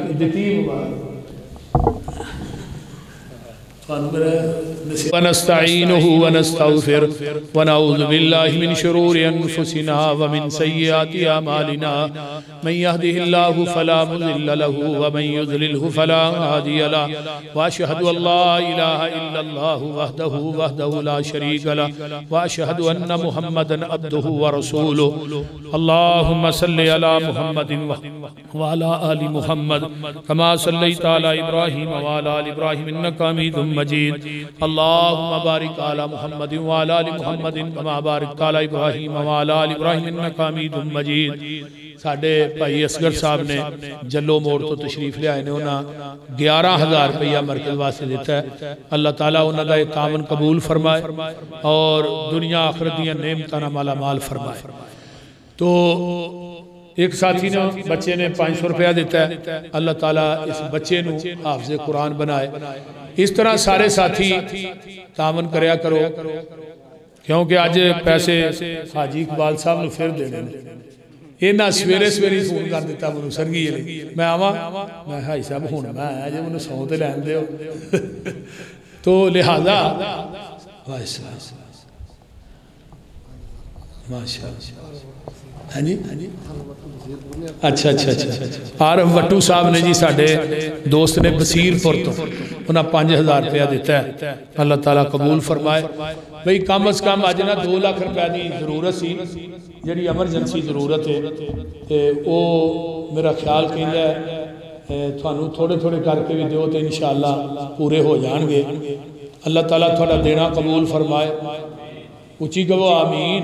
ونستعينه ونستغفر ونعوذ بالله من شرور أنفسنا ومن سيئات أعمالنا من يهده الله فلا مضل له ومن يضلله فلا هادي له وأشهد أن لا إله إلا الله وحده لا شريك له وأشهد أن محمدا عبده ورسوله اللهم صل على محمد وعلى آل محمد كما صليت على إبراهيم وعلى آل إبراهيم إنك حميد مجيد اللهم بارك على محمد وعلى آل محمد كما باركت على إبراهيم وعلى آل إبراهيم إنك حميد مجيد। साढ़े भाई असगर साहब ने जलो मोड़ तो तशरीफ लियाए ने उन्हें 11,000 रुपया मरकज वास्ते दिता है। अल्लाह ताला उन्हों का यह तामन कबूल फरमाए और दुनिया आखिरत दी नेमतां नाल मालामाल फरमाए। तो एक साथी ने बच्चे ने 500 रुपया दिता है, अल्लाह ताला इस बच्चे नूं हाफिज़े कुरान बनाए। इस तरह सारे साथी तामन करया करो क्योंकि अज पैसे हाजी इकबाल साहब नूं फिर देने ने। इन्हें सवेरे सवेरे फोन कर दिता मैं सरगी मैं आवा मैं हाई साहब हूँ मैं आया जो मैं सौ तो लैन दो तो लिहाजा माशाअल्लाह। अच्छा अच्छा अच्छा आरफ वट्टू साहब ने जी साडे दोस्त ने बसीरपुर तो उन्हें 5,000 रुपया दिता है, अल्लाह ताला कबूल फरमाए। भाई कम अज कम अज ना 2 लाख रुपया की जरूरत सी जी एमरजेंसी जरूरत है वो मेरा ख्याल कहता है थानू थोड़े थोड़े करके भी दो तो इंशाअल्लाह पूरे हो जाएंगे। अल्लाह ताला थोड़ा देना कबूल फरमाए, उची कहो आमीन।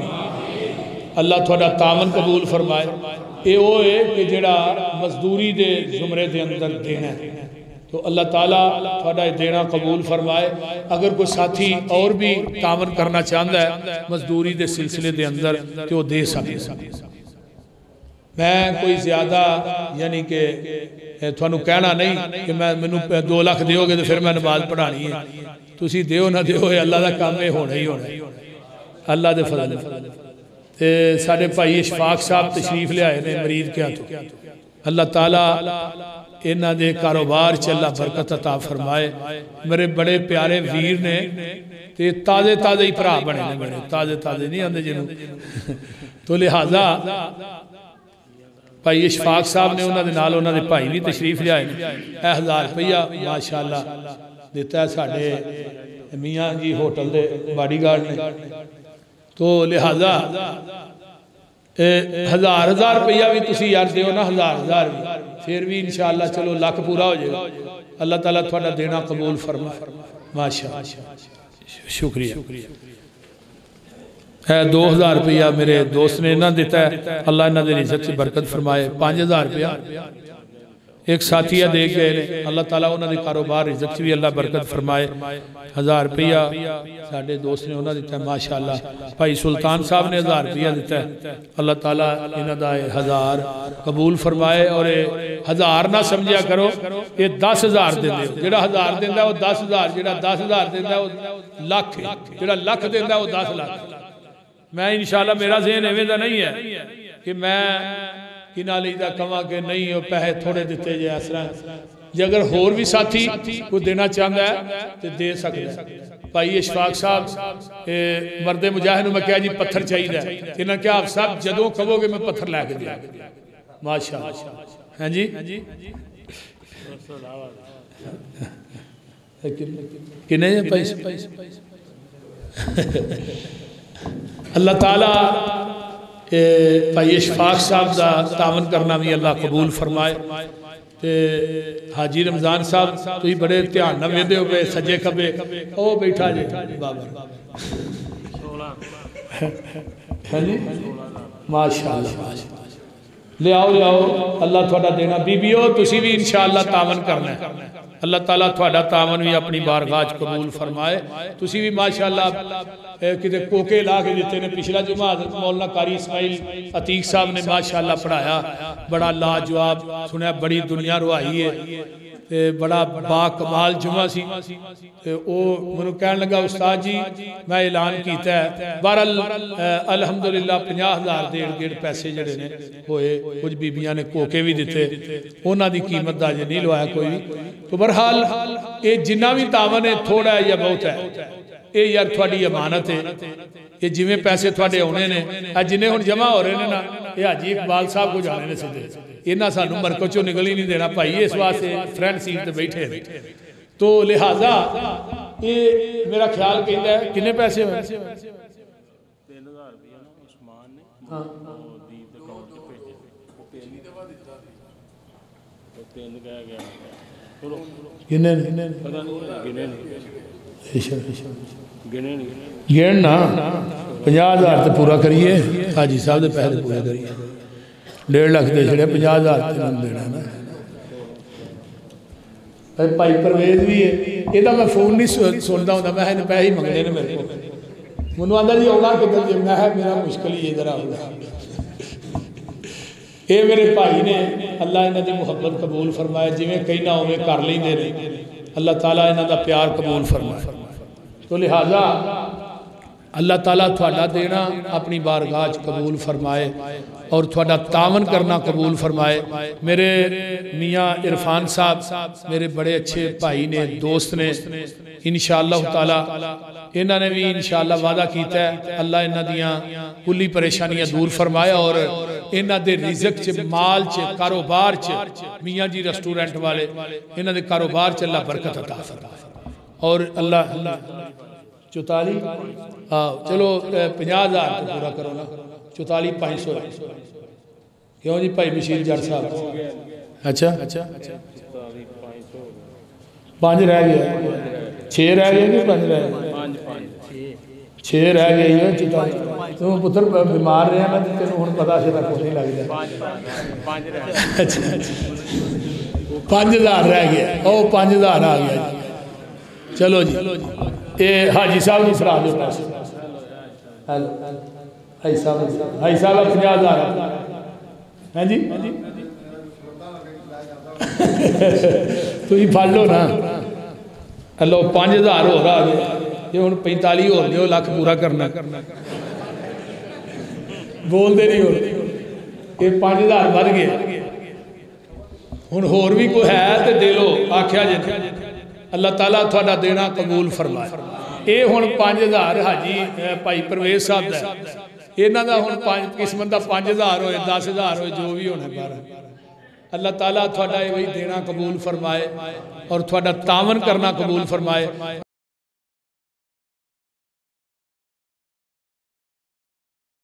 अल्लाह थोड़ा तामन कबूल फरमाए। ये वो है कि जड़ा मजदूरी के जुमरे के अंदर देना है तो अल्लाह ताला थोड़ा देना कबूल फरमाए। अगर कोई साथी और भी तावन करना चाहता है मजदूरी के सिलसिले के अंदर तो वो दे सकते। मैं कोई ज्यादा यानी कि थानू कहना नहीं कि मैं मैनू 2 लाख दोगे तो फिर मैं नमाज पढ़ानी है, तुसी दो ना दो अल्लाह का काम है होना ही होना अल्लाह के फजल ते। साडे भाई इशफाक साहब तशरीफ लियाए ने मरीज क्या तो अल्लाह ताला इन्हां दे कारोबार च अल्लाह बरकत अता फरमाए। मेरे बड़े प्यारे वीर ने ते ताज़े ताज़े ही भरा बने ने मेरे ताज़े ताज़े नहीं आंदे जिन्हों तो लिहाजा भाई इशफाक साहब ने उन्होंने नाल उन्होंने भाई भी तशरीफ लियाए ए 1000 रुपया माशाअल्लाह दिता है साढ़े मियाँ जी होटल के बाडीगार्ड ने तो लिहाजा 1,000 रुपया भी तुसी यार दो ना 1,000 भी फिर भी इंशाअल्लाह चलो लाख पूरा हो जाएगा। अल्लाह ताला थोड़ा देना कबूल फरमाए माशाअल्लाह। शुक्रिया। 2,000 रुपया मेरे दोस्त ने इन्हें दिता है, अल्लाह इन्होंने इज्जत से बरकत फरमाए। 5,000 रुपया एक साथी दे गए अल्लाह ताला उन्होंने कारोबार इज्जत भी अल्लाह बरकत फरमाए। 1,000 रुपया साढ़े दोस्त ने उन्हें दिता है माशाअल्लाह। भाई सुल्तान साहब ने 1,000 रुपया दिता है, अल्लाह ताला इन्हां दा 1,000 कबूल फरमाए। और 1,000 ना समझा करो ये 10,000 देंगे, जो 1,000 देंदा वो 10,000, जो 10,000 देंदा वो लाख, जो लाख देंदा वो 10 लाख। मैं इंशाअल्लाह मेरा ज़हन एवें दा नहीं है कि मैं कि नालीदा कमा के नहीं हो पैसे थोड़े दिते जे इस तरह जे अगर होर भी साथी कोई देना चाहता है तो दे सकता है। भाई इशफाक साहब मर्दे मुजाहिद मैं क्या जी पत्थर चाहिए इन्हें क्या आप साहब जदों कहोगे मैं पत्थर लैके दिया माशाअल्लाह। हैं जी किन्ने अल्लाह ताला भाई इशफाक साहब का तावन करना भी अल्लाह कबूल फरमाए। ते हाजी रमजान साहब तुम बड़े ध्यान न वेंदे हो सजे खबे ओ बैठा जे माशाअल्लाह लियाओ लियाओ अल्लाह थोड़ा देना बीबीओ तुसी भी इंशाअल्लाह तावन करना है। अल्लाह ताला तुहाडा तावन भी अपनी बारगाह कबूल फरमाए। तुसी भी माशाअल्लाह किते कोके ला के दिते ने। पिछला जुमा मौलाना कारी इस्माइल अतीक साहब ने माशाअल्लाह पढ़ाया, बड़ा लाजवाब सुनया, बड़ी दुनिया रुहाई है, बड़ा बाकमाल जुमा सी। मैं कह लगा उस्ताद जी मैं ऐलान किया है, बहरल अलहमदुलिल्लाह 50,000 1.5 पैसे जड़े ने होए, कुछ बीबियां ने कोके भी दिते, उन्हों की कीमत का अजे नहीं लवाया कोई भी। तो बहरहाल ये जिन्ना भी तावन है थोड़ा है या बहुत है, ये यार थोड़ी अमानत है। ये जिमें पैसे थोड़े आने ने जिन्हें हुण जमा हो रहे हैं ना, ये हाजी इकबाल साहब को जाने ने सीधे, इन्हें सानू मरकज चो निकल ही नहीं देना भाई, इस वास्ते फ्रंट सीट पर बैठे हैं। तो लिहाजा ये मेरा ख्याल कहता है किन्ने पैसे हुए 50,000 तो पूरा करिए हाजी साहब के पैसे पूरे करिए। 1.5 लाख दे छड़े, 50,000 देना ना। भाई परवेज भी है, यदा मैं फोन नहीं सुनता होता, मैं पैसे ही मंगते हैं मेरे को। मैं आता जी आना किधर जी, मैं मेरा मुश्किल ही इधर आऊँगा। ये मेरे भाई ने अल्लाह इन्हों की मुहब्बत कबूल फरमाए, जिमें कई ना उमें कर लेंगे ने, अल्लाह ताला इन्हों का प्यार कबूल फरमाए। तो लिहाजा अल्लाह ताला तुहाडा देना अपनी बारगाह कबूल फरमाए और तुहाडा तावन करना कबूल फरमाए। मेरे मियाँ इरफान साहब मेरे बड़े अच्छे भाई ने, दोस्त ने, इंशाअल्लाह ताला इन्हों ने भी इंशाअल्लाह वादा किया है, अल्लाह इन्हों दियां कुल्ली परेशानियां दूर फरमाए और इन्हों के रिजक च, माल च, कारोबार च, मियाँ जी रेस्टोरेंट वाले इन्हों के कारोबार च अल्लाह बरकत अता फरमाए। और अल्लाह 44 चलो 50,000 तो पूरा करो ना, 44,500 क्यों जी भाई बशीर जट साहब। अच्छा अच्छा 5 रह गया, 6 रह गए कि 5 रह गए, 6 रह गए। तू पुत्र बीमार रहा मैं तेन हूँ पता से कुछ नहीं लग गया। अच्छा 5,000 रह गया, और 5,000 आ गया। चलो जी ये हाजी साहब जी सलाह दो पैसे। हेलो हाजी साहब 50,000 है जी, तुम फल लो ना। हेलो 5,000 हो रहा है ये हूँ 45 हो गए, लख पूरा करना बोलते नहीं हो, ये 5,000 बढ़ गए हूँ। होर भी कोई है तो दे लो, आख्या जे अल्लाह ताला तुहाडा देना कबूल फरमाए। ये हूँ 5,000 हाजी भाई परवेज साहब का, इन्हों का हूँ किस्मत का 5,000 होए, 10,000 होए, जो भी होना बारह। अल्लाह ताला तुहाडा वही देना कबूल फरमाए और तुहाडा तावन करना कबूल फरमाए।